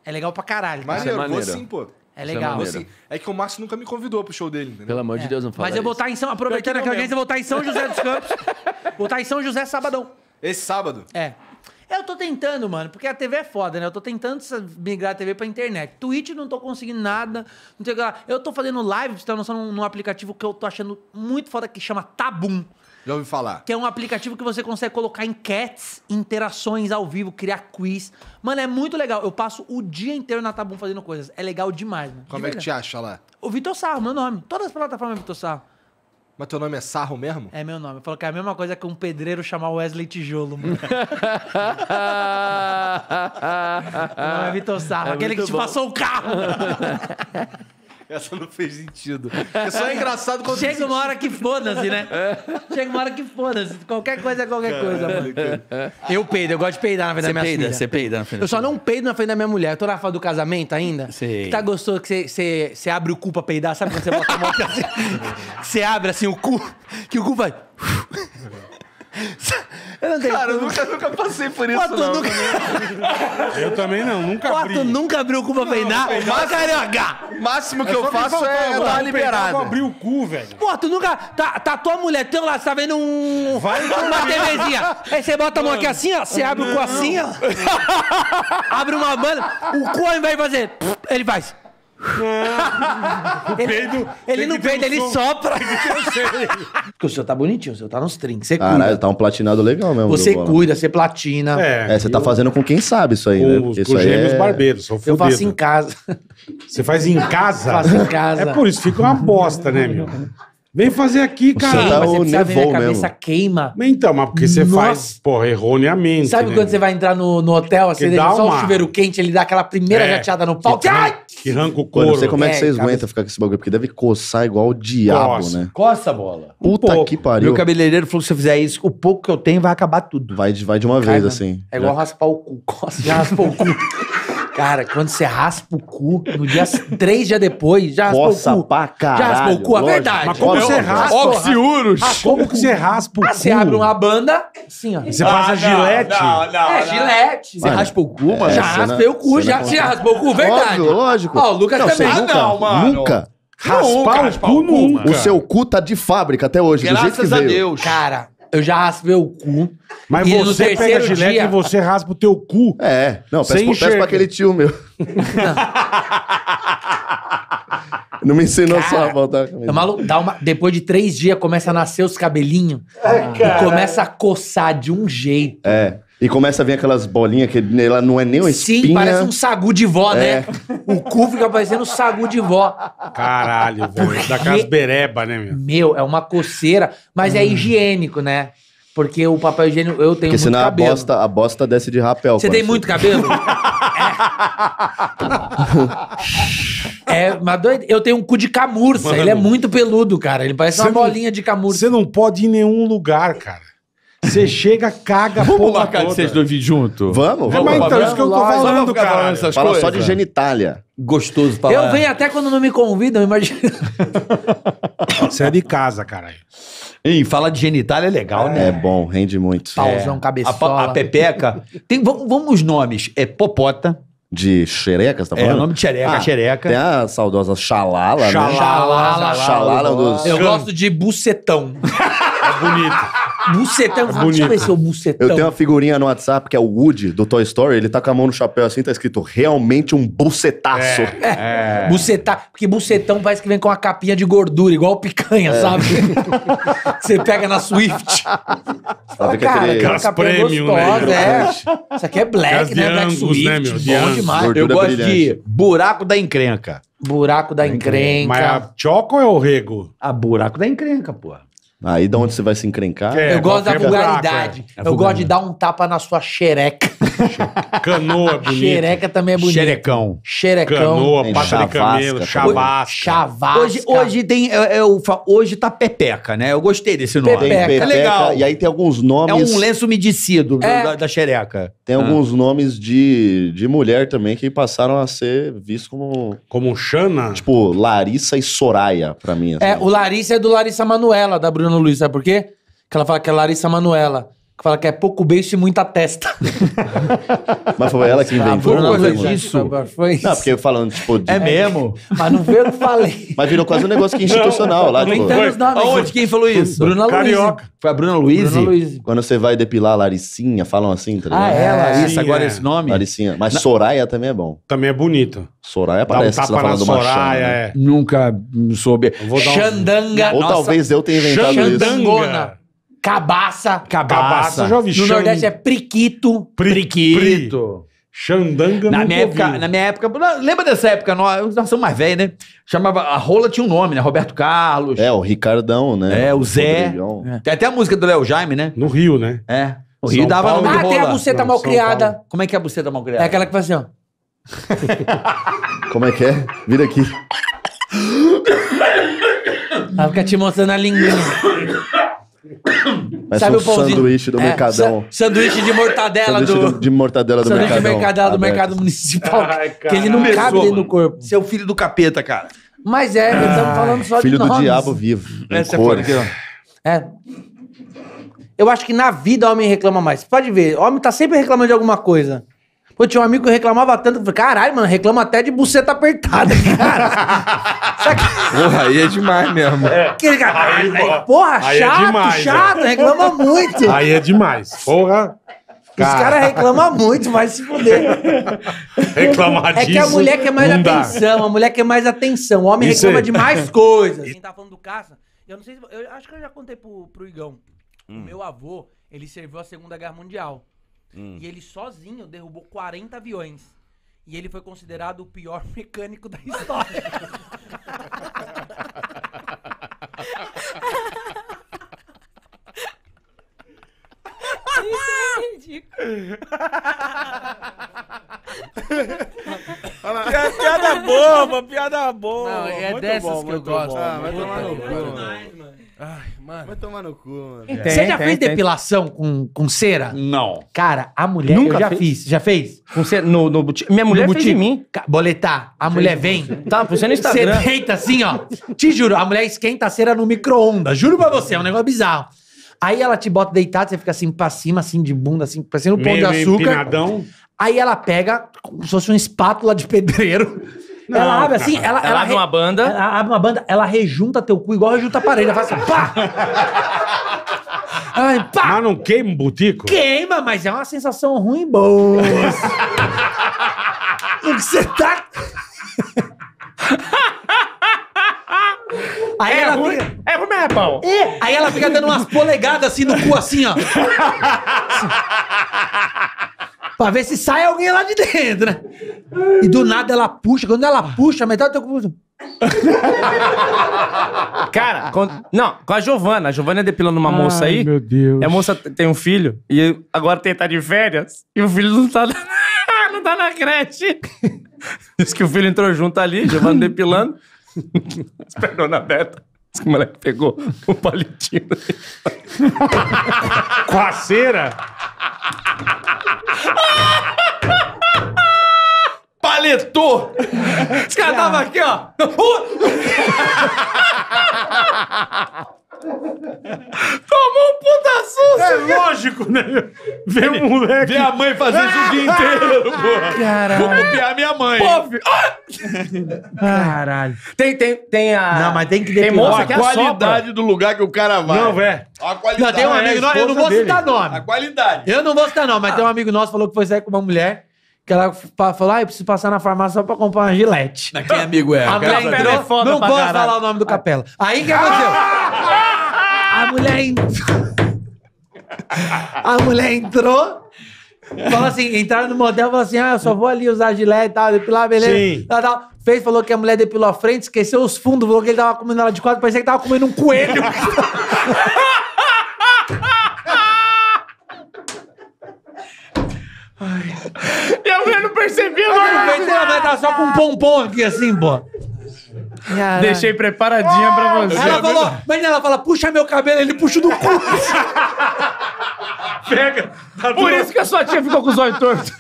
É legal pra caralho. Mas eu vou sim, pô. É legal. Assim, é que o Márcio nunca me convidou pro show dele, entendeu? Pelo amor de Deus, não fala. Mas eu vou estar em São... Aproveitando aquela gente, eu vou estar em São José dos Campos. Vou estar em São José sabadão. Esse sábado? É. Eu tô tentando, mano, porque a TV é foda, né? Eu tô tentando migrar a TV pra internet. Twitch não tô conseguindo nada. Não sei, eu tô fazendo live, pra você ter noção, num aplicativo que eu tô achando muito foda, que chama Tabum. Já ouvi falar. Que é um aplicativo que você consegue colocar enquetes, interações ao vivo, criar quiz. Mano, é muito legal. Eu passo o dia inteiro na Tabum fazendo coisas. É legal demais, mano. Como é que te acha lá? O Vitor Sarro, meu nome. Todas as plataformas é Vitor Sarro. Mas teu nome é Sarro mesmo? É meu nome. Eu falo que é a mesma coisa que um pedreiro chamar Wesley Tijolo, mano. Meu nome é Vitor Sarro, aquele que te passou o carro. Essa não fez sentido. É só engraçado quando... Chega uma hora que foda-se, né? Chega uma hora que foda-se. Qualquer coisa é qualquer coisa, mano. Eu peido, eu gosto de peidar na frente da minha filha. Você peida na frente. Eu só não peido na frente da minha mulher. Eu tô na fase do casamento ainda. Sim. Que tá gostoso que você abre o cu pra peidar. Sabe quando você bota a mão assim? Você abre assim o cu, que o cu vai... Eu não tenho. Cara, eu nunca passei por isso, não. Nunca... Eu também não, nunca abri. Tu nunca abriu o cu pra peinar? O máximo que eu faço é dar liberado. Eu nunca abri o cu, velho. Pô, tu nunca... Tá tua mulher tão lá, você tá vendo uma TVzinha. Aí você bota a mão aqui assim, ó. Você abre o cu assim, ó. Abre uma banda. O cu, ao invés de fazer... Ele faz... Não. Ele não peida, ele sopra. Porque o senhor tá bonitinho, o senhor tá nos trinques. Você cuida. Caralho, tá um platinado legal mesmo. Você cuida, você platina. É, você tá fazendo com quem sabe isso aí, né? Porque isso aí gêmeos barbeiros, são fodidos. Eu faço em casa. Você faz em casa? Faço em casa. É por isso, fica uma bosta, né, meu? Vem fazer aqui, cara. Você tá o Nevô mesmo. Queima. Então, mas porque você faz, porra, erroneamente. Sabe quando você vai entrar no hotel, assim, só o chuveiro quente, ele dá aquela primeira jateada no pau. Ai! Que arranca o couro. Eu não sei como é que vocês aguentam ficar com esse bagulho, porque deve coçar igual o diabo, coça, né? Coça a bola. Puta que pariu. Meu cabeleireiro falou que se eu fizer isso, o pouco que eu tenho vai acabar tudo. Vai de uma vez, assim. É igual raspar o cu. Coça, já raspou o cu. Cara, quando você raspa o cu, no dia 3 dias depois, já raspou o cu. Coça pra caralho. Já raspou o cu, lógico, é verdade. Mas como você raspa? Oxiurus. Como que você raspa o cu? Você abre uma banda, assim, ó. E você passa gilete? Não. É gilete. Você raspa o cu, mano? Já raspei o cu, já. Você já raspou o cu, verdade. Lógico. Ó, o Lucas também. Não, mano. Nunca. Raspar o cu, nunca. O seu cu tá de fábrica até hoje, do jeito que veio. Graças a Deus. Cara... Eu já raspei o cu. Mas você pega a gilete e você raspa o teu cu. É. Não, peço pra aquele tio meu. Não me ensinou só a voltar. Depois de 3 dias começa a nascer os cabelinhos. E começa a coçar de um jeito. É. E começa a vir aquelas bolinhas que ela não é nem uma espinha. Sim, parece um sagu de vó, né? O cu fica parecendo um sagu de vó. Caralho, velho. Da casa bereba, né, meu? Meu, é uma coceira, mas é higiênico, né? Porque o papel higiênico, eu tenho muito cabelo. Porque senão a bosta desce de rapel. Você tem muito cabelo? É, mas doido. Eu tenho um cu de camurça. Mano, ele é muito peludo, cara. Ele parece uma bolinha de camurça. Você não pode ir em nenhum lugar, cara. Você chega, caga, porra. Vamos marcar de vocês dois vídeos junto? Vamos. Mas então, isso que eu tô falando, cara. Fala só de genitália. Gostoso falar. Eu venho até quando não me convidam, imagina. Você é de casa, caralho. Ih, fala de genitália é legal, né? É bom, rende muito. Pauzão, cabeçola. A pepeca. Vamos os nomes. É popota. De xereca, você tá falando? É, o nome de xereca, xereca. Tem a saudosa xalala, né? Xalala dos... Eu gosto de bucetão. É bonito. Bucetão, deixa eu ver seu bucetão. Eu tenho uma figurinha no WhatsApp que é o Woody do Toy Story, ele tá com a mão no chapéu assim, tá escrito realmente um bucetaço. Porque bucetão parece que vem com uma capinha de gordura, igual picanha, sabe? Você pega na Swift. Fala, cara, aquela capinha premium, gostosa, né? É. Isso aqui é black, né? Black Angus, Swift, né, bom demais. Gordura eu gosto de buraco da encrenca. Buraco da encrenca. Mas a choco é o rego? A buraco da encrenca, pô. Aí de onde você vai se encrencar? Eu gosto da vulgaridade. Eu gosto de dar um tapa na sua xereca. Canoa é bonito. Xereca também é bonito. Xerecão. Canoa, pata de camelo, chavasca. Hoje tá pepeca, né? Eu gostei desse nome. Pepeca. É legal. E aí tem alguns nomes... É um lenço umedecido da xereca. Tem alguns nomes de mulher também que passaram a ser vistos como... Como Xana? Tipo, Larissa e Soraya, pra mim. Assim. É, o Larissa é do Larissa Manoela, da Bruno Luiz, sabe por quê? Que ela fala que é Larissa Manoela. Que fala que é pouco beijo e muita testa. Mas foi ela que inventou? Foi coisa disso. Não, porque eu falando, tipo... De... É mesmo? Mas não veio, eu falei. Mas virou quase um negócio que institucional lá. Tipo... Aonde? Quem falou isso? Bruna Carioca. Luiz. Foi a Bruna Luiz? Quando você vai depilar a Laricinha, falam assim, tá ligado? Ah, é, Larissa, agora é esse nome? Laricinha. Mas na... Soraya também é bom. Também é bonito. Soraya parece que você tá falando uma Soraya, é. Nunca soube. Xandanga. Ou talvez eu tenha inventado isso. Xandangona. Cabaça. Cabaça. Já ouvi. No Nordeste é priquito. Priquito. Xandanga. Na minha época... Lembra dessa época? Nós somos mais velhos, né? Chamava... A rola tinha um nome, né? Roberto Carlos. É, o Ricardão, né? É, o Zé. É. Tem até a música do Léo Jaime, né? No Rio, né? É. O Rio dava nome de rola. Ah, tem a buceta mal criada. Como é que é a buceta mal criada? É aquela que faz assim, ó. Como é que é? Vira aqui. Ela fica te mostrando a linguinha. Mas sabe um o pãozinho? Sanduíche do Mercadão. Sanduíche de mortadela do Mercadão. Sanduíche de mortadela do Mercado Municipal. Ai, que ele não cabe dentro do corpo. Você é o filho do capeta, cara. Mas é, estamos falando só filho de nomes. Filho do diabo vivo. Essa é aqui, ó. É. Eu acho que na vida o homem reclama mais. Pode ver, o homem tá sempre reclamando de alguma coisa. Pô, tinha um amigo que reclamava tanto, eu falei, caralho, mano, reclama até de buceta apertada, cara. Porra, aí é demais mesmo. É. Aquele cara, porra, aí chato, é demais, chato, reclama muito. Aí é demais, porra. Os caras reclamam muito, vai se fuder. Reclamar disso. É que a mulher quer mais atenção, a mulher quer mais atenção, o homem reclama de mais coisas. A gente tava falando do caça, eu não sei se... Eu acho que eu já contei pro Igão. O meu avô, ele serviu a Segunda Guerra Mundial. E ele sozinho derrubou 40 aviões. E ele foi considerado o pior mecânico da história. Isso é ridículo. Piada boba, piada boa. Não, é muito dessas bom, que eu gosto. Ah, vai tomar no cu, mano. Ai, mano. Vai tomar no cu, mano. Você já fez depilação com cera? Não. Cara, a mulher... Nunca eu já fiz. Já fez? Com cera? Minha mulher fez em mim. Boletar, a mulher vem... Tá, você no Instagram. Você deita assim, ó. Te juro, a mulher esquenta a cera no micro-ondas. Juro pra você, é um negócio bizarro. Aí ela te bota deitado, você fica assim pra cima, assim de bunda, assim, parecendo um pão de açúcar. Empinadão. Aí ela pega, como se fosse uma espátula de pedreiro. Não, ela abre assim, ela abre uma banda. Ela abre uma banda, ela rejunta teu cu igual rejunta a parede. Ela faz assim, pá! Ela vai, pá! Mas não queima o butico? Queima, mas é uma sensação ruim boa. O que você tá... Aí ela ruim, fica... É ruim, é pau. Aí ela fica dando umas polegadas assim no cu, assim, ó. Pra ver se sai alguém lá de dentro, né? E do nada ela puxa. Quando ela puxa, a metade do teu cu... Cara, com a Giovana. A Giovana é depilando uma moça aí. Meu Deus. A moça tem um filho. E agora tá de férias. E o filho não tá na creche. Diz que o filho entrou junto ali, Giovana depilando. Esperou na beta. Diz que o moleque pegou o palitinho. Com a cera? Paletou! Os caras estavam aqui, ó. Tomou um puta susto! É lógico, né? Ver o moleque... Ver a mãe fazer isso o dia inteiro, pô. Caralho. Vou copiar minha mãe. Pô, caralho. Tem a... Não, mas tem que depilar. A qualidade do lugar que o cara vai. Não, velho. A qualidade. Não, tem um amigo nosso, eu não vou citar nome. A qualidade. Eu não vou citar nome, mas tem um amigo nosso que falou que foi sair com uma mulher... Que ela falou, eu preciso passar na farmácia só pra comprar uma gilete. Mas quem amigo é? A mulher entrou, é foda, não posso falar o nome do Capella. Aí o que aconteceu? A mulher entrou... A mulher entrou... Falou assim, entraram no motel, falou assim, eu só vou ali usar a gilete e tal, depilar, beleza. Sim. Tal. Fez, falou que a mulher depilou a frente, esqueceu os fundos, falou que ele tava comendo ela de quatro, parecia que tava comendo um coelho. Ai. E a mulher não percebia, mano. Ela tava só com um pompom aqui assim, pô. Deixei preparadinha pra você. Ela falou, mas ela fala, puxa meu cabelo, ele puxa do cu. Pega. Tá por isso que a sua tia ficou com os olhos tortos.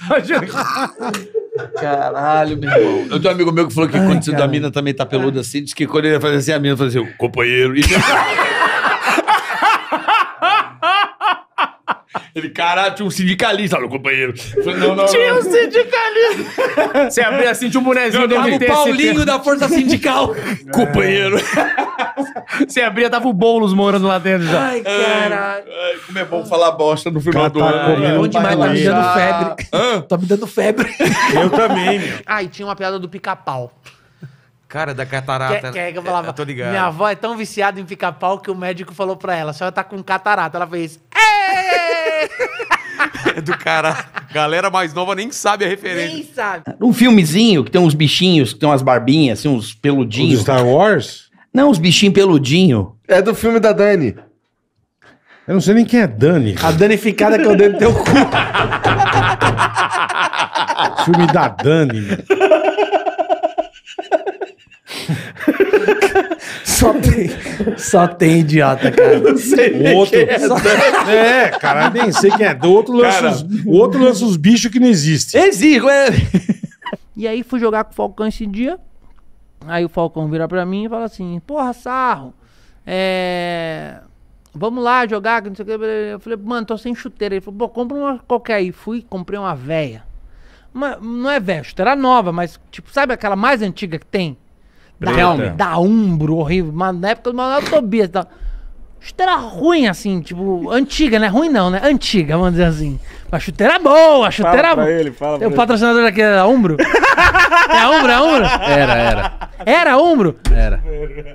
Caralho, meu irmão. Eu tenho um amigo meu que falou que quando da mina também tá peluda assim, diz que quando ele ia fazer assim, a mina fazia assim, companheiro. Ele, cara, tinha um sindicalista no companheiro. Falei, não. Tinha um sindicalista. Você abria assim, tinha um bonezinho dele. Tava o Paulinho da Força Sindical. Companheiro. Você abria, tava o Boulos morando lá dentro já. Ai, caralho. Ai, como é bom falar bosta no final do ano. É bom demais, tá me dando febre. Hã? Tá me dando febre. Eu também, meu. Ah, e tinha uma piada do pica-pau. Cara, da catarata. Que eu falava, eu tô ligado. Minha avó é tão viciada em pica-pau que o médico falou pra ela, a senhora tá com catarata. Ela fez... É do cara. Galera mais nova nem sabe a referência. Nem sabe. Um filmezinho que tem uns bichinhos, que tem umas barbinhas, assim, uns peludinhos. Os Star Wars? Não, uns bichinhos peludinhos. É do filme da Dani. Eu não sei nem quem é Dani. A danificada que eu dei no teu cu. Filme da Dani, mano. Só tem idiota, cara. Não sei o outro. É, cara, nem sei quem é. Do outro lança os bichos que não existem. Existe, é. E aí fui jogar com o Falcão esse dia. Aí o Falcão vira pra mim e fala assim: porra, Sarro, vamos lá jogar, não sei o que. Eu falei, mano, tô sem chuteira. Ele falou, pô, compra uma qualquer aí. Fui, comprei uma véia. Uma, não é véia, chuteira nova, mas tipo, sabe aquela mais antiga que tem? Da Umbro, horrível. Mas na época do Ronaldo Tobias e tal. Chuteira ruim, assim, tipo... Antiga, né? Ruim não, né? Antiga, vamos dizer assim. Mas chuteira boa, chuteira boa. Tem um patrocinador daqui, era Umbro? É a Umbro, Era. Era a Umbro? Era.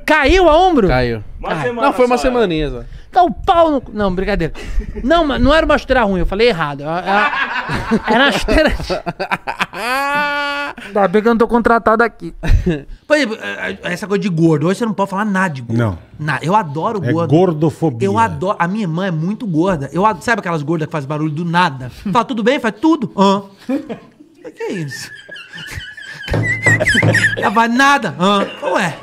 Caiu a Umbro? Caiu. Não, foi uma semaninha só. Tá o pau no... Não, brincadeira. Não, mas não era uma chuteira ruim, eu falei errado. Era uma chuteira... Tá bem que eu não tô contratado aqui. Por exemplo, essa coisa de gordo. Hoje você não pode falar nada de gordo. Não. Eu adoro gordo. É gordofobia. Eu adoro... A minha irmã é muito gorda. Eu adoro... Sabe aquelas gordas que fazem barulho do nada? Fala, tudo bem? Faz tudo. Hã? O que é isso? Ela vai nada. Hã? Ué.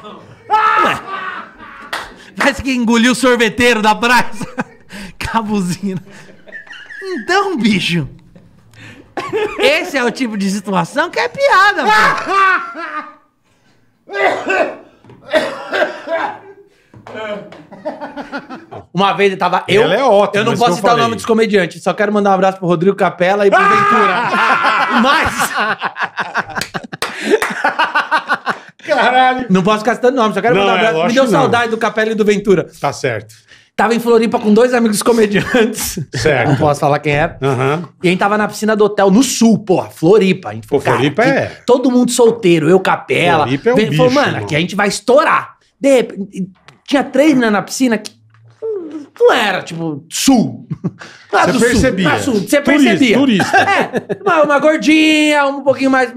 Parece que engoliu o sorveteiro da praça. Cabuzina. Então, bicho. Esse é o tipo de situação que é piada, pô. Uma vez eu tava... Ela é ótima. Eu não posso citar o nome dos comediantes. Só quero mandar um abraço pro Rodrigo Capella e pro Ventura. Mas... Caralho. Não posso ficar citando nome, só quero mandar um abraço. Me deu saudade do Capella e do Ventura. Tá certo. Tava em Floripa com dois amigos comediantes. Certo. Não posso falar quem era. Uhum. E a gente tava na piscina do hotel, no sul, porra. Floripa. A gente falou, pô, cara, Floripa é... Todo mundo solteiro, eu, Capella. Floripa é um bicho. Falou, mano, aqui a gente vai estourar. De repente, tinha três meninas na piscina que não era, tipo, sul. Você percebia. Você percebia. Turista. É, uma gordinha, um pouquinho mais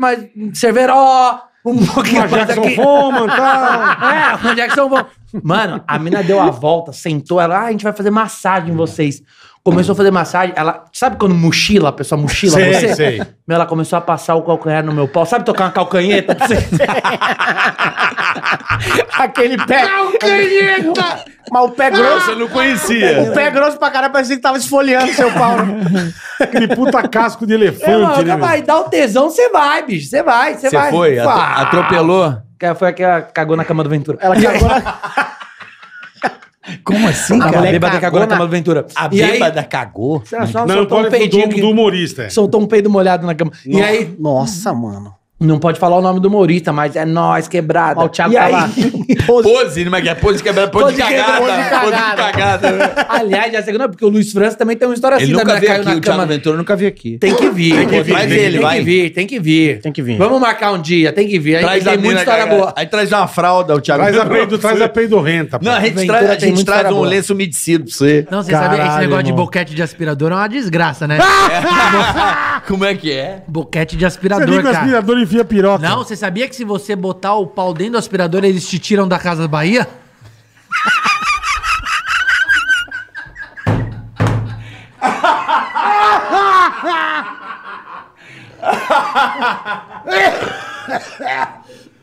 cerveró. Um pouquinho mais aqui. Uma Jackson Woman. Mano, a mina deu a volta, sentou, ela, a gente vai fazer massagem em vocês. Começou a fazer massagem, ela, sabe quando mochila, a pessoa mochila você? Sei. Ela começou a passar o calcanhar no meu pau, sabe tocar uma calcanheta? Aquele pé. Calcanheta! Mas o pé grosso, eu não conhecia. O pé grosso pra caralho, parecia que tava esfoliando seu pau. Aquele puta casco de elefante, né? Vai dar o tesão, você vai, bicho, você vai, você vai. Você foi, atropelou. Foi a que ela cagou na cama do Ventura. Ela cagou na... Como assim, cara? A bêbada cagou na cama do Ventura. A bêbada cagou? Não, pode um peidinho do humorista. Soltou um peido molhado na cama. Nossa, e aí... Nossa, mano. Não pode falar o nome do humorista, mas é nós, quebrada. O Thiago tá lá. Pose, mas é pose quebrada, pose de cagada. Pose de cagada. Aliás, já sei que não, porque o Luiz França também tem uma história assim. Ele nunca veio aqui, o Thiago Ventura nunca veio aqui. Tem que vir. Tem que vir. Vamos marcar um dia, tem que vir. Aí tem muita história boa. Aí traz uma fralda, o Thiago. Traz a peidorrenta. Não, a gente traz um lenço umedecido pra você. Não, você sabe, esse negócio de boquete de aspirador é uma desgraça, né? Como é que é? Boquete de aspirador, cara. Via piroca. Não, você sabia que se você botar o pau dentro do aspirador, eles te tiram da Casa da Bahia?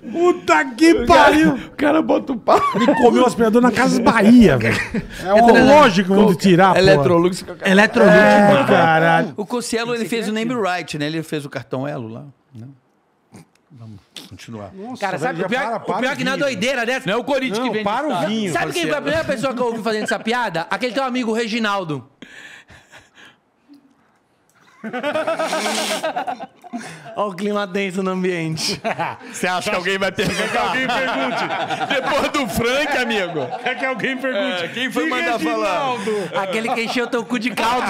Puta que pariu! O cara bota o pau. Ele comeu o aspirador na Casa da Bahia, velho. É um lógico que vão tirar, pô. Eletrolux. Eletrolux, caralho. O Cossielo, ele fez o name right, né? Ele fez o cartão Elo lá, né? Vamos continuar. Nossa, cara, sabe o pior, o pior que na doideira dessa? Não é o Corinthians que vem. Para o vinho. Sabe quem foi a primeira pessoa que eu ouvi fazendo essa piada? Aquele teu amigo, o Reginaldo. Olha o clima denso no ambiente. Você acha que alguém vai perguntar? Quer que alguém pergunte? Depois do Frank, amigo. Quer que alguém pergunte? É, quem foi mandar falar? Aquele que encheu teu cu de caldo.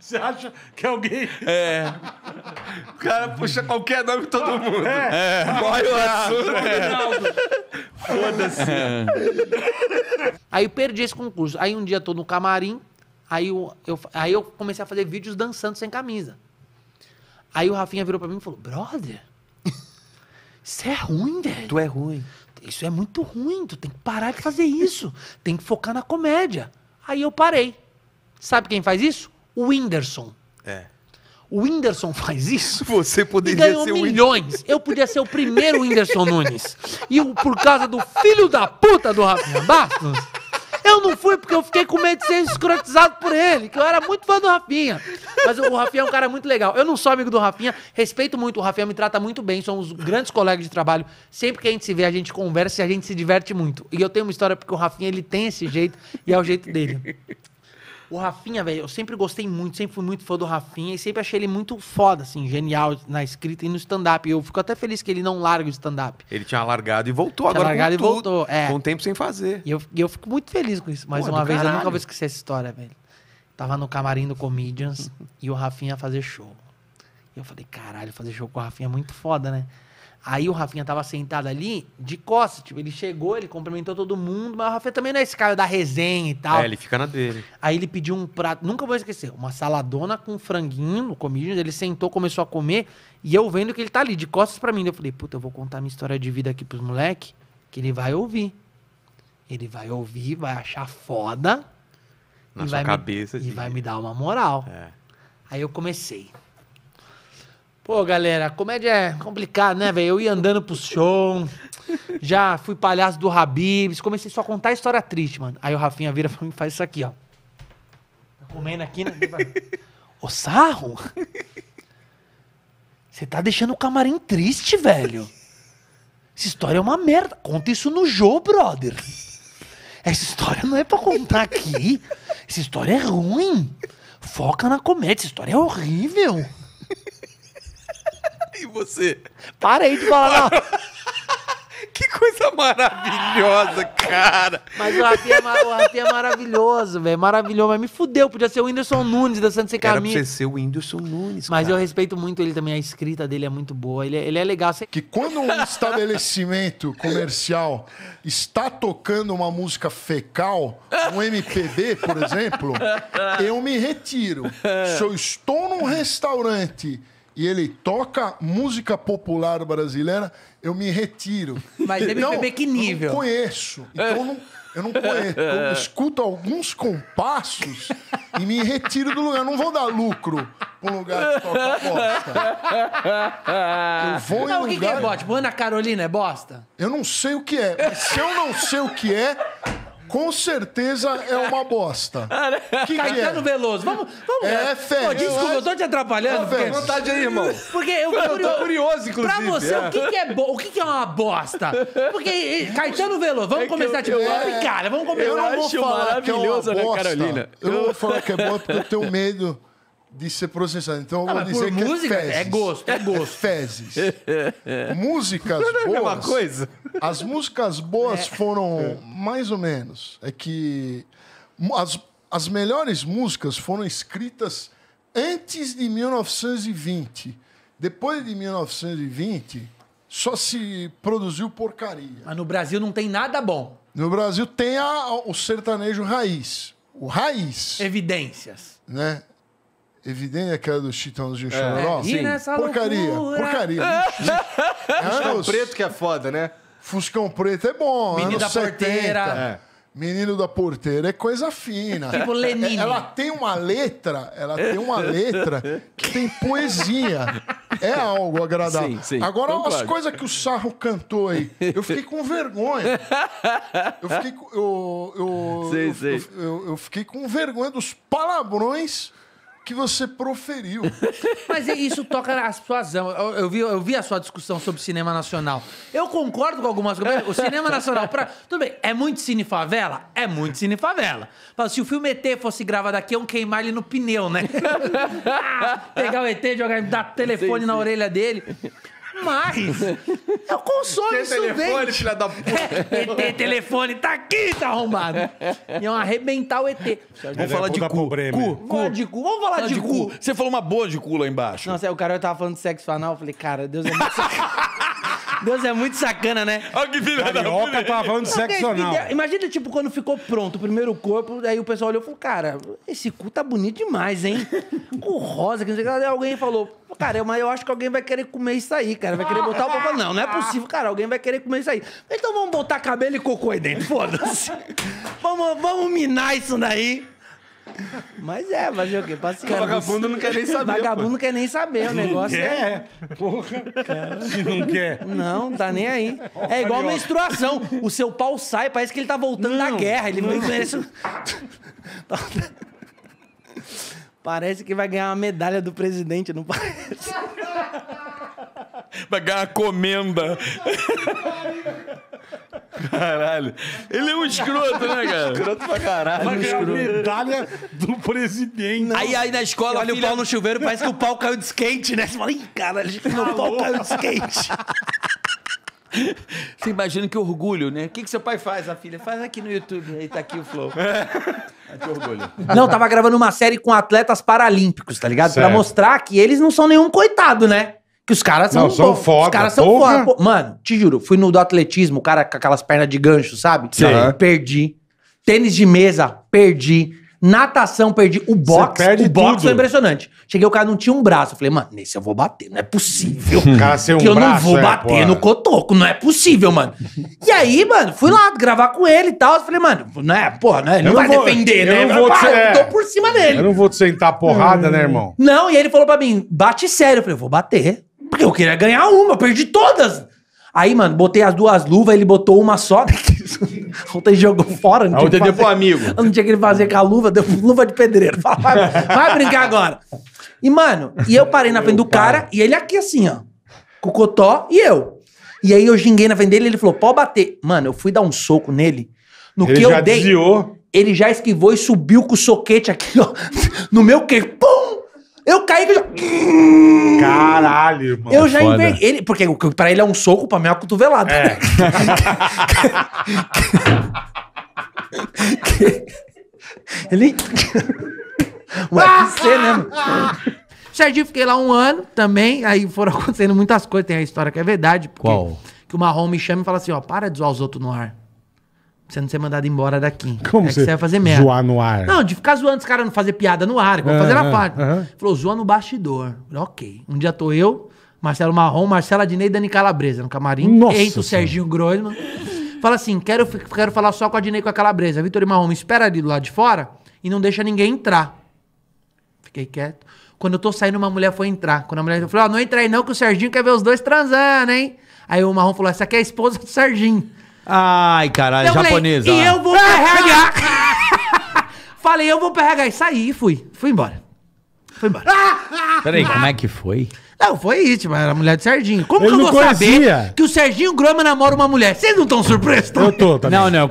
Você acha que alguém... É. O cara puxa qualquer nome de todo mundo. É. Morre o assunto. Foda-se. É. Aí eu perdi esse concurso. Aí um dia tô no camarim, aí eu comecei a fazer vídeos dançando sem camisa. Aí o Rafinha virou pra mim e falou, brother, isso é ruim, velho. Tu é ruim. Isso é muito ruim, tu tem que parar de fazer isso. Tem que focar na comédia. Aí eu parei. Sabe quem faz isso? O Whindersson. É. O Whindersson faz isso. Você poderia ganhou ser milhões. Eu podia ser o primeiro Whindersson Nunes. E por causa do filho da puta do Rafinha Bastos, eu não fui porque eu fiquei com medo de ser escrotizado por ele, que eu era muito fã do Rafinha. Mas o Rafinha é um cara muito legal. Eu não sou amigo do Rafinha, respeito muito. O Rafinha me trata muito bem, somos grandes colegas de trabalho. Sempre que a gente se vê, a gente conversa e a gente se diverte muito. E eu tenho uma história porque o Rafinha, ele tem esse jeito e é o jeito dele. O Rafinha, velho, eu sempre gostei muito, sempre fui muito fã do Rafinha e sempre achei ele muito foda, assim, genial na escrita e no stand-up. Eu fico até feliz que ele não larga o stand-up. Ele tinha largado e voltou agora. Largado e voltou, é. Com um tempo sem fazer. E eu fico muito feliz com isso. Mais uma vez, eu nunca vou esquecer essa história, velho. Tava no camarim do Comedians e o Rafinha ia fazer show. E eu falei, caralho, fazer show com o Rafinha é muito foda, né? Aí o Rafinha tava sentado ali, de costas, tipo, ele chegou, ele cumprimentou todo mundo, mas o Rafinha também não é esse cara da resenha e tal. É, ele fica na dele. Aí ele pediu um prato, nunca vou esquecer, uma saladona com franguinho no Comedians, ele sentou, começou a comer, e eu vendo que ele tá ali, de costas pra mim. Eu falei, puta, eu vou contar minha história de vida aqui pros moleques, que ele vai ouvir. Ele vai ouvir, vai achar foda. Na sua cabeça. E vai me dar uma moral. É. Aí eu comecei. Pô, galera, comédia é complicado, né, velho? Eu ia andando pro show, já fui palhaço do Habib's, comecei só a contar a história triste, mano. Aí o Rafinha vira pra mim e faz isso aqui, ó. Tá comendo aqui, né? Ô, Sarro, você tá deixando o camarim triste, velho. Essa história é uma merda. Conta isso no show, brother. Essa história não é pra contar aqui. Essa história é ruim. Foca na comédia, essa história é horrível. E você? Parei de falar. Que coisa maravilhosa, cara. Mas o Rafinha é maravilhoso, velho. Maravilhoso. Mas me fudeu. Podia ser o Whindersson Nunes dançando sem camisa. Era pra você ser o Whindersson Nunes, mas cara, eu respeito muito ele também. A escrita dele é muito boa. Ele é legal. Que quando um estabelecimento comercial está tocando uma música fecal, um MPB, por exemplo, eu me retiro. Se eu estou num restaurante e ele toca música popular brasileira, eu me retiro. Mas ele MPB que nível? Eu não conheço. Então eu não conheço. Eu escuto alguns compassos e me retiro do lugar. Eu não vou dar lucro pro lugar que toca bosta. Eu vou em lugar... O que é bosta? Tipo, Ana Carolina é bosta? Eu não sei o que é. Mas se eu não sei o que é... Com certeza é uma bosta. Que Caetano é? Veloso. Vamos é, Fé. Oh, desculpa, eu tô te atrapalhando. Fica à vontade aí, irmão. Porque eu tô curioso, inclusive. Pra você, é. o que é uma bosta? Porque Caetano Veloso, vamos começar tipo... cara, vamos começar. Eu não vou falar que é uma bosta. Né, Carolina? Eu não vou falar que é boa porque eu tenho medo de ser processado. Então eu vou dizer que música, é fezes. É gosto, é gosto. É fezes. Músicas boas... Não é uma coisa? As músicas boas foram mais ou menos. É que as melhores músicas foram escritas antes de 1920. Depois de 1920, só se produziu porcaria. Mas no Brasil não tem nada bom. No Brasil tem o sertanejo raiz. O raiz. Evidências. Né? Evidente aquela do Chitãozinho Chororó. Porcaria, porcaria. Fuscão Preto que é foda, né? Fuscão Preto é bom. Menino da Porteira. Menino da Porteira é coisa fina. Tipo Lenine. Ela tem uma letra que tem poesia. É algo agradável. Sim, sim. Agora, as coisas que o Sarro cantou aí, eu fiquei com vergonha. Eu fiquei com vergonha dos palavrões que você proferiu. Mas isso toca as suas almas. Eu vi a sua discussão sobre cinema nacional. Eu concordo com algumas coisas. O cinema nacional... Tudo bem, é muito cine favela? É muito cine favela. Se o filme ET fosse gravado aqui, iam queimar ele no pneu, né? Pegar o ET, jogar, dar telefone na orelha dele... Mas eu consolo tem isso telefone, dentro. Filha da puta. É, ET, telefone, tá aqui, tá arrombado. Iam arrebentar o ET. Vamos falar de cu. Vamos falar de cu. Você falou uma boa de cu lá embaixo. Nossa, o cara tava falando de sexo anal. Eu falei, cara, Deus é muito sacana. Deus é muito sacana, né? Olha que filha da puta. Tava falando de sexo anal. Imagina, tipo, quando ficou pronto o primeiro corpo, aí o pessoal olhou e falou, cara, esse cu tá bonito demais, hein? Cu rosa, que não sei o que. Alguém falou... Cara, mas eu acho que alguém vai querer comer isso aí, cara. Vai querer botar o papo. Não, não é possível, cara. Alguém vai querer comer isso aí. Então vamos botar cabelo e cocô aí dentro, foda-se. Vamos minar isso daí. Mas é, fazer o quê? Passeando. Vagabundo não quer nem saber. Vagabundo não quer nem saber o negócio. É, porra. Se não quer. Não, tá nem aí. É igual a menstruação. O seu pau sai, parece que ele tá voltando da guerra. Ele não merece... Parece que vai ganhar uma medalha do presidente, não parece? Vai ganhar uma comenda. Caralho. Ele é um escroto, né, cara? Escroto pra caralho. Vai ganhar uma medalha do presidente. Não. Aí na escola, olha o pau no chuveiro, parece que o pau caiu de skate, né? Você fala, ih, caralho, meu pau caiu de skate. Você imagina que orgulho, né? O que seu pai faz, a filha? Faz aqui no YouTube. Aí tá aqui o Flow. É que orgulho. Não, tava gravando uma série com atletas paralímpicos, tá ligado? Certo. Pra mostrar que eles não são nenhum coitado, né? Que os caras são... Não, são foda. Os caras são foda. Mano, te juro, fui no do atletismo, o cara com aquelas pernas de gancho, sabe? Sim. Perdi. Tênis de mesa, perdi. Natação, perdi. O boxe foi impressionante. Cheguei, o cara não tinha um braço. Eu falei, mano, nesse eu vou bater. Não é possível. O cara sem um braço, que eu não vou bater no cotoco. Não é possível, mano. E aí, mano, fui lá gravar com ele e tal. Eu falei, mano, não é, porra, não é, não vai defender, né? Eu tô por cima dele. Eu não vou te sentar porrada, né, irmão? Não, e ele falou pra mim, bate sério. Eu falei, eu vou bater. Porque eu queria ganhar uma, eu perdi todas. Aí, mano, botei as duas luvas, ele botou uma só. Ontem jogou fora. Não tinha que fazer. Amigo. Eu não tinha que ele fazer com a luva, deu luva de pedreiro. Fala, vai brincar agora. E, mano, eu parei na frente do cara e ele aqui assim, ó. Cocotó e eu. E aí eu xinguei na frente dele e ele falou, pode bater. Mano, eu fui dar um soco nele. No ele que já eu dei, desviou. Ele já esquivou e subiu com o soquete aqui, ó. No meu queixo. Pum! Eu caí que eu já... Caralho, irmão. Eu já enverguei. Ele, porque pra ele é um soco, pra mim é uma cotovelada. É. Ele... O UFC, né, mano? Serginho, fiquei lá um ano também. Aí foram acontecendo muitas coisas. Tem a história que é verdade. Porque qual? Que o Marrom me chama e fala assim, ó, para de zoar os outros no ar. Você não ser mandado embora daqui. Como é que você vai fazer merda? Zoar no ar. Não, de ficar zoando os caras, não fazer piada no ar, igual fazer na parte. Falou, zoa no bastidor. Falei, ok. Um dia tô eu, Marcelo Marrom, Marcelo Adnei e Dani Calabresa no camarim. Nossa. Eita, o Serginho Groisman. Fala assim, quero falar só com a Adnei e com a Calabresa. Vitor e Marrom, espera ali do lado de fora e não deixa ninguém entrar. Fiquei quieto. Quando eu tô saindo, uma mulher foi entrar. Quando a mulher falou, ó, não entra aí não, que o Serginho quer ver os dois transando, hein? Aí o Marrom falou, essa aqui é a esposa do Serginho. Ai, caralho, eu japonesa. Falei, e eu vou pegar. Falei, eu vou pegar. E saí e fui embora. Fui embora. Peraí, como é que foi? Não, foi isso, mas era a mulher do Serginho. Como que eu vou saber que o Serginho Groisman namora uma mulher? Vocês não estão surpresos? Eu tô, também. Não, eu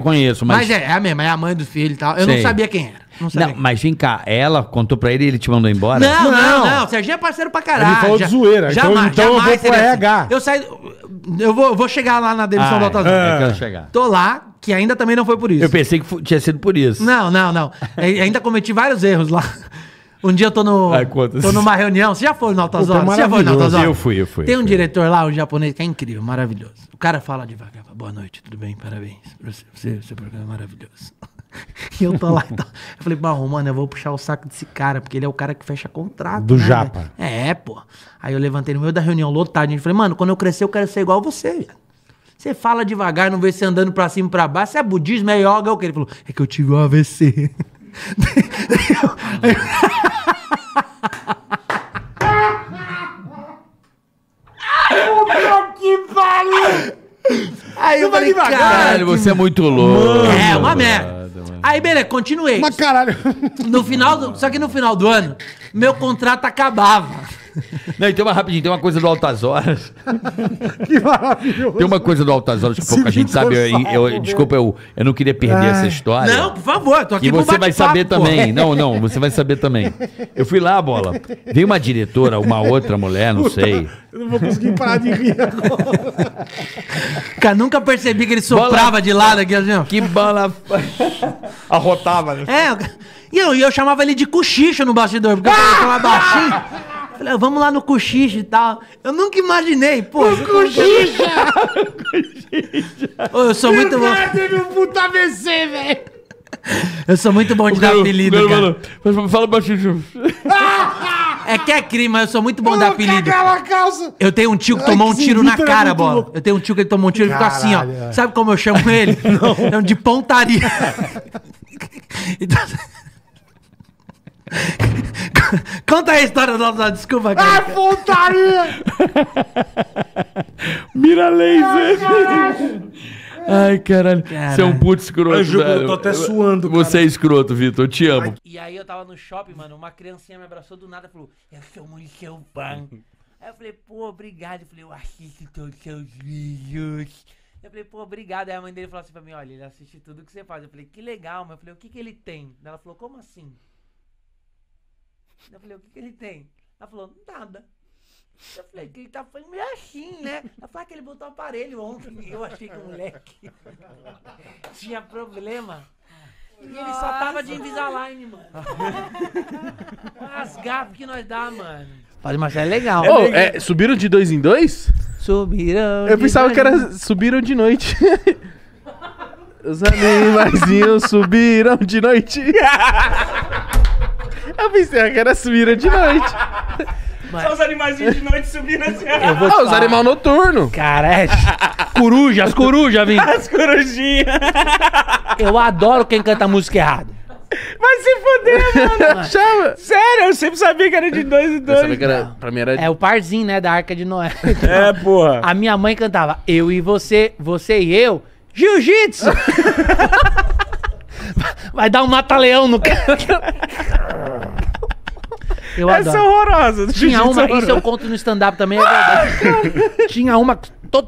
conheço, Mas é a mesma, é a mãe do filho e tal. Eu não sabia quem era. Não, mas vem cá, ela contou pra ele e ele te mandou embora? Não. O Serginho é parceiro pra caralho. Ele falou de zoeira. Então eu vou pro RH. Eu saí... Eu vou chegar lá na demissão do Altazão. Eu quero chegar. Tô lá, que ainda também não foi por isso. Eu pensei que tinha sido por isso. Não. Ainda cometi vários erros lá. Um dia eu tô no... tô numa reunião. Você já foi no Altazão? Você já foi no Altazão? Eu fui. Tem um diretor lá, um japonês, que é incrível, maravilhoso. O cara fala devagar. Boa noite, tudo bem? Parabéns. Seu programa é maravilhoso. E eu tô lá e tal. Eu falei, mano, eu vou puxar o saco desse cara, porque ele é o cara que fecha contrato. Do japa. É, pô. Aí eu levantei no meio da reunião lotado. E falei, mano, quando eu crescer eu quero ser igual a você, velho. Você fala devagar, não vê você andando pra cima e pra baixo. Você é budismo, é yoga, é o que? Ele falou, é que eu tive um AVC. Que pariu! Aí eu falei, caralho, você é muito louco. É, uma merda. Aí, beleza, continuei. Mas caralho. No final do, só que no final do ano, meu contrato acabava. Não, e tem uma rapidinho, tem uma coisa do Altas Horas. Que maravilhoso. Tem uma coisa do Altas Horas que pouca gente sabe. Desculpa, eu não queria perder essa história. Não, por favor, eu tô aqui. E você vai saber também. Não, não, você vai saber também. Eu fui lá, Bola. Veio uma diretora, uma outra mulher, não sei. Eu não vou conseguir parar de rir agora. Cara, nunca percebi que ele soprava bola, de lado aqui, assim, ó. Que bola. Arrotava, né? É, e eu chamava ele de cochicho no bastidor, porque eu chamava baixinho. Falei, vamos lá no cochicho e tal. Eu nunca imaginei, pô. O cochicho! Eu sou muito bom. O cara teve um puta AVC, velho. Eu sou muito bom de dar apelido, cara. Fala baixinho. É que é crime, mas eu sou muito bom de dar apelido. Eu tenho um tio que tomou um tiro na cara, Bola. Eu tenho um tio que tomou um tiro e ficou assim, ó. Sabe como eu chamo ele? Não. De pontaria. Então... Conta a história da desculpa, cara. Ah, pontaria! Mira laser! Ai, caralho. Você é um puto escroto. Eu tô até suando, cara. Você é escroto, Vitor. Eu te amo. E aí eu tava no shopping, mano. Uma criancinha me abraçou do nada e falou: eu sou muito seu fã. Aí eu falei, pô, obrigado. Eu falei, eu assisto todos os seus vídeos. Eu falei, pô, obrigado. Aí a mãe dele falou assim pra mim: olha, ele assiste tudo que você faz. Eu falei, que legal, mãe. Eu falei, o que que ele tem? Ela falou, como assim? Eu falei, o que que ele tem? Ela falou, nada. Eu falei, que ele tá falando meio assim, né? Ela falou que ele botou um aparelho ontem. Eu achei que o moleque tinha problema. E ele só tava de Invisalign, mano. As gafas que nós dá, mano. Padre Marcelo é legal. Oh, subiram de 2 em 2? Subiram. Eu pensava que era subiram de noite. Os animaizinhos subiram de noite. Eu pensei que era subiram de noite. Mas... Só os animaizinhos de noite subindo assim. Ah, os animais noturnos. Cara, coruja, as corujas, vem. As corujinhas. Eu adoro quem canta música errada. Vai se foder, mano. Chama. Sério, eu sempre sabia que era de 2 em 2. Sabia que era, pra mim era... É o parzinho, né, da Arca de Noé. Então, é, porra. A minha mãe cantava, eu e você, você e eu, jiu-jitsu. Vai dar um mata-leão no cara. Essa é horrorosa. Tinha uma, isso eu conto no stand-up também, é verdade. Tinha uma,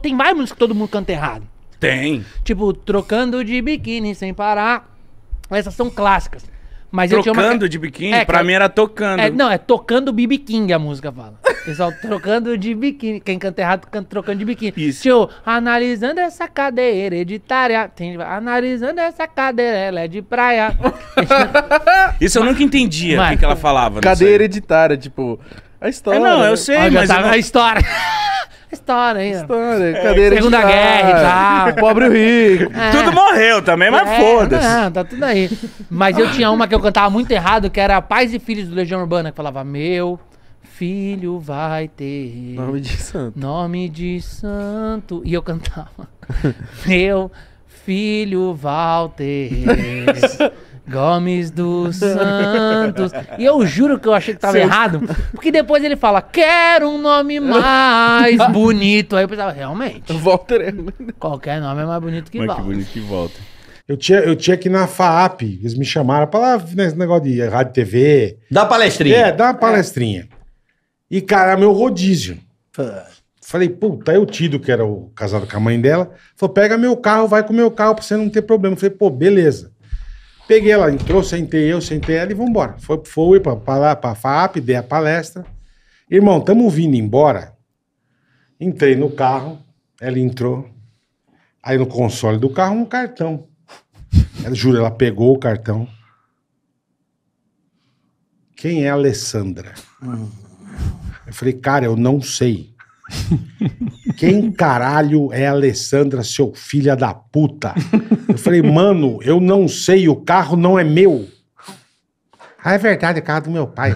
tem mais música que todo mundo canta errado. Tem. Tipo, trocando de biquíni sem parar. Essas são clássicas. Mas trocando de biquíni? É, pra mim era tocando. É, não, é tocando BB King a música fala. Pessoal, trocando de biquíni. Quem canta errado canta trocando de biquíni. Isso. Tio, analisando essa cadeia hereditária. Tem, analisando essa cadeira, ela é de praia. Isso eu nunca entendia o que ela falava. Cadeia hereditária, tipo... A história. É, não, eu sei, mas... Tá, eu não... A história... História, hein? História, cadeira Segunda de Guerra e tal. Pobre e rico. É. Tudo morreu também, mas foda-se. Não, tá tudo aí. Mas eu tinha uma que eu cantava muito errado, que era Pais e Filhos do Legião Urbana, que falava, meu filho vai ter... Nome de santo. Nome de santo. E eu cantava, meu filho Walter Gomes dos Santos. E eu juro que eu achei que tava errado, porque depois ele fala, quero um nome mais bonito. Aí eu pensava, realmente. Walter é... Qualquer nome é mais bonito que Walter. Que bonito que Walter. Eu tinha que ir na FAAP, eles me chamaram pra lá, nesse negócio de rádio TV. Dá palestrinha. É, dá uma palestrinha. E, cara, meu rodízio. Falei, puta, eu tido que era o casado com a mãe dela. Falou, pega meu carro, vai com meu carro pra você não ter problema. Eu falei, pô, beleza. Peguei ela, entrou, sentei ela e vambora. Foi pra FAAP, dei a palestra. Irmão, tamo vindo embora. Entrei no carro, ela entrou. Aí no console do carro, um cartão. Ela, juro, ela pegou o cartão. Quem é a Alessandra? Eu falei, cara, eu não sei. Quem caralho é a Alessandra, seu filho da puta? Eu falei, mano, eu não sei, o carro não é meu. Ah, é verdade, é carro do meu pai.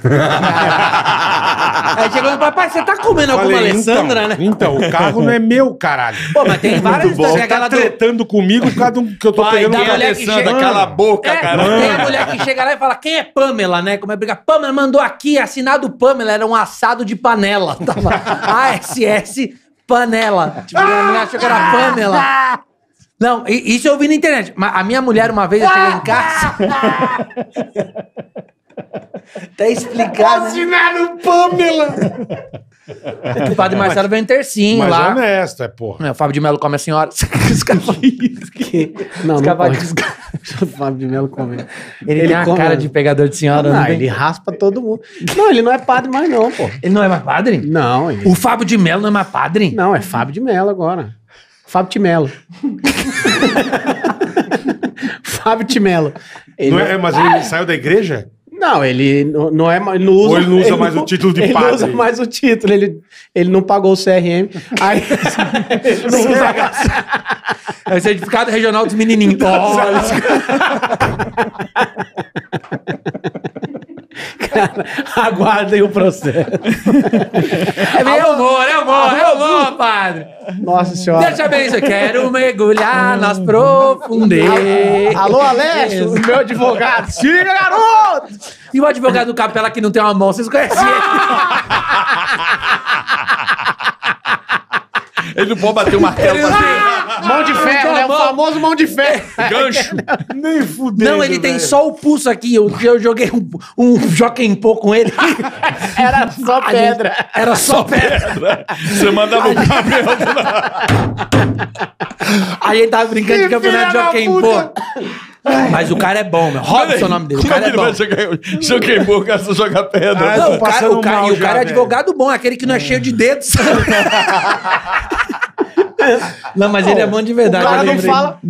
Aí chegou no papai, você tá comendo alguma Alessandra, então, né? Então, o carro não é meu, caralho. Pô, mas tem várias... Você tá tretando comigo por causa do que eu tô pegando com a Alessandra. Cala a boca, caralho. Tem a mulher que chega lá e fala, quem é Pamela, né? Como é brigar? Pamela mandou aqui, assinado Pamela, era um assado de panela. Tava ASS Panela. Tipo, a mulher achou que era Pamela. Não, isso eu vi na internet. A minha mulher, uma vez, eu cheguei em casa... Tá explicado. Assinaram Pamela! O Padre Marcelo vem tercinho mas lá. Mas é honesto, é porra. É, o Fábio de Mello come a senhora. O Fábio de Mello come. Ele tem uma cara de pegador de senhora. Não, ele raspa todo mundo. Não, ele não é padre mais não, pô. Ele não é mais padre? Não. Ele... O Fábio de Mello não é mais padre? Não, é Fábio de Mello agora. Fábio de Mello. Fábio de Mello. Ele... É, mas ele saiu da igreja? Não, ele não é mais. Ou ele não usa mais o título de padre. Ele não usa mais o título, ele não pagou o CRM. Aí ele não usa mais. É o certificado regional dos menininhos. Cara, aguardem o processo. Eu vou, padre. Nossa senhora. Deixa bem isso, eu quero mergulhar nas profundezas. Alô, Alex, meu advogado. Siga, garoto! E o advogado do Capella que não tem uma mão, vocês conhecem ele? Ele não pode bater o martelo pra ter. Mão de ferro, né? O famoso mão de ferro. Gancho. Nem fudeu. Não, ele tem só o pulso aqui. Eu joguei um joquempô com ele. Era só pedra. Você mandava o cabelo pra... Aí ele tava brincando de campeonato de joquempô. Mas o cara é bom, meu. Robson é o nome dele. O cara é bom. Se eu queimou, o cara só joga pedra. Ah, não, o cara, o cara é advogado bom, aquele que não é cheio de dedos. Não, mas ele é bom de verdade. O cara não fala,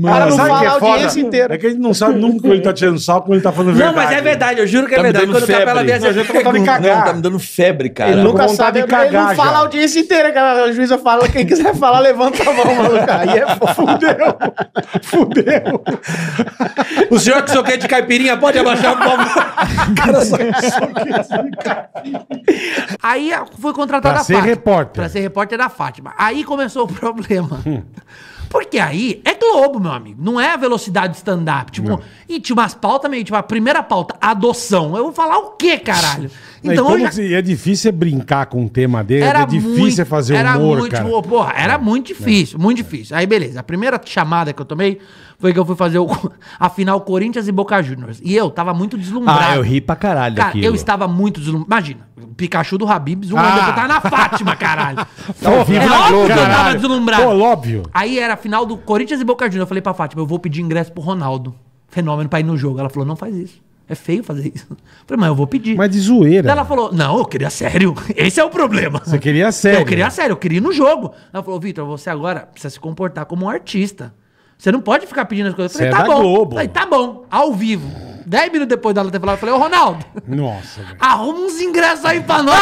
a audiência inteira. É que a gente não sabe nunca quando ele tá tirando sal, quando ele tá falando verdade. Não, mas é verdade, eu juro que é verdade. Quando o Capella vê essa gente tá me cagando. Tá me dando febre, cara. Ele nunca sabe, ele não fala a audiência inteira, cara. A juíza fala, quem quiser falar, levanta a mão, maluco. Aí é fudeu. O senhor que só quer de caipirinha, pode abaixar o palmo. O cara só quer de caipirinha. Aí foi contratado a Fátima. Pra ser repórter. Pra ser repórter da Fátima. Aí começou o problema. Porque aí é Globo, meu amigo. Não é a velocidade stand-up. Tipo, e tinha umas pautas meio, tipo, a primeira pauta, adoção. Eu vou falar o quê, caralho? Então, como é difícil brincar com um tema dele, é difícil fazer humor, cara. Porra, era muito difícil, muito difícil. Aí, beleza, a primeira chamada que eu tomei foi que eu fui fazer a final Corinthians e Boca Juniors. E eu tava muito deslumbrado. Ah, eu ri pra caralho aqui. Cara, eu estava muito deslumbrado. Imagina, o Pikachu do Habib's, um ano eu tava na Fátima, caralho. Óbvio que eu tava deslumbrado. Pô, óbvio. Aí era a final do Corinthians e Boca Juniors. Eu falei pra Fátima, eu vou pedir ingresso pro Ronaldo Fenômeno pra ir no jogo. Ela falou, não faz isso. É feio fazer isso. Eu falei, mas eu vou pedir. Mas de zoeira. Daí ela falou, não, eu queria sério. Esse é o problema. Você queria sério. Eu queria sério, eu queria ir no jogo. Ela falou, Vitor, você agora precisa se comportar como um artista. Você não pode ficar pedindo as coisas. Eu falei, tá bom. Globo. Eu falei, tá bom, ao vivo. 10 minutos depois dela ter falado, eu falei, ô Ronaldo. Nossa, velho. Arruma uns ingressos aí pra nós.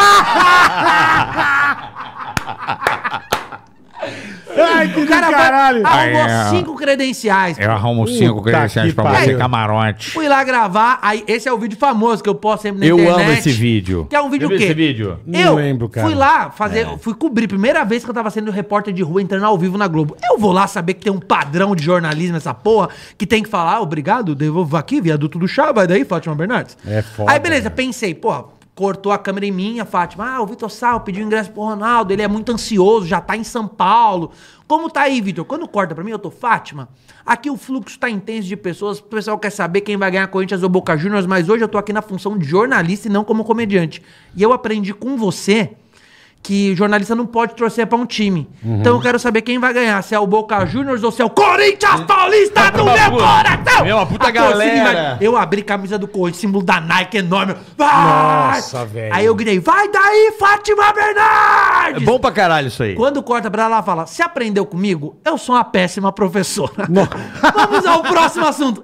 Ai, que o cara caralho. Arrumou 5 credenciais. Eu arrumo 5 credenciais pra você, camarote. Fui lá gravar, aí esse é o vídeo famoso que eu posto sempre na internet. Eu amo esse vídeo. Que é um vídeo o quê? Esse vídeo? Não lembro, cara. Fui lá fazer, fui cobrir, primeira vez que eu tava sendo repórter de rua, entrando ao vivo na Globo. Eu vou lá saber que tem um padrão de jornalismo essa porra, que tem que falar, obrigado, devolvo aqui, viaduto do chá, vai daí, Fátima Bernardes. É foda. Aí beleza, pensei, porra, cortou a câmera em mim, a Fátima. Ah, o Vitor Sal pediu ingresso pro Ronaldo, ele é muito ansioso, já tá em São Paulo. Como tá aí, Vitor? Quando corta pra mim, eu tô, Fátima, aqui o fluxo tá intenso de pessoas, o pessoal quer saber quem vai ganhar Corinthians ou Boca Juniors, mas hoje eu tô aqui na função de jornalista e não como comediante. E eu aprendi com você que jornalista não pode torcer pra um time. Então eu quero saber quem vai ganhar, se é o Boca Juniors ou se é o Corinthians Paulista do meu coração! Meu, a puta galera! Eu abri camisa do Corinthians, símbolo da Nike enorme. Vai! Nossa, velho! Aí eu gritei, vai daí, Fátima Bernardes! É bom pra caralho isso aí. Quando corta pra ela fala, se aprendeu comigo, eu sou uma péssima professora. Vamos ao próximo assunto.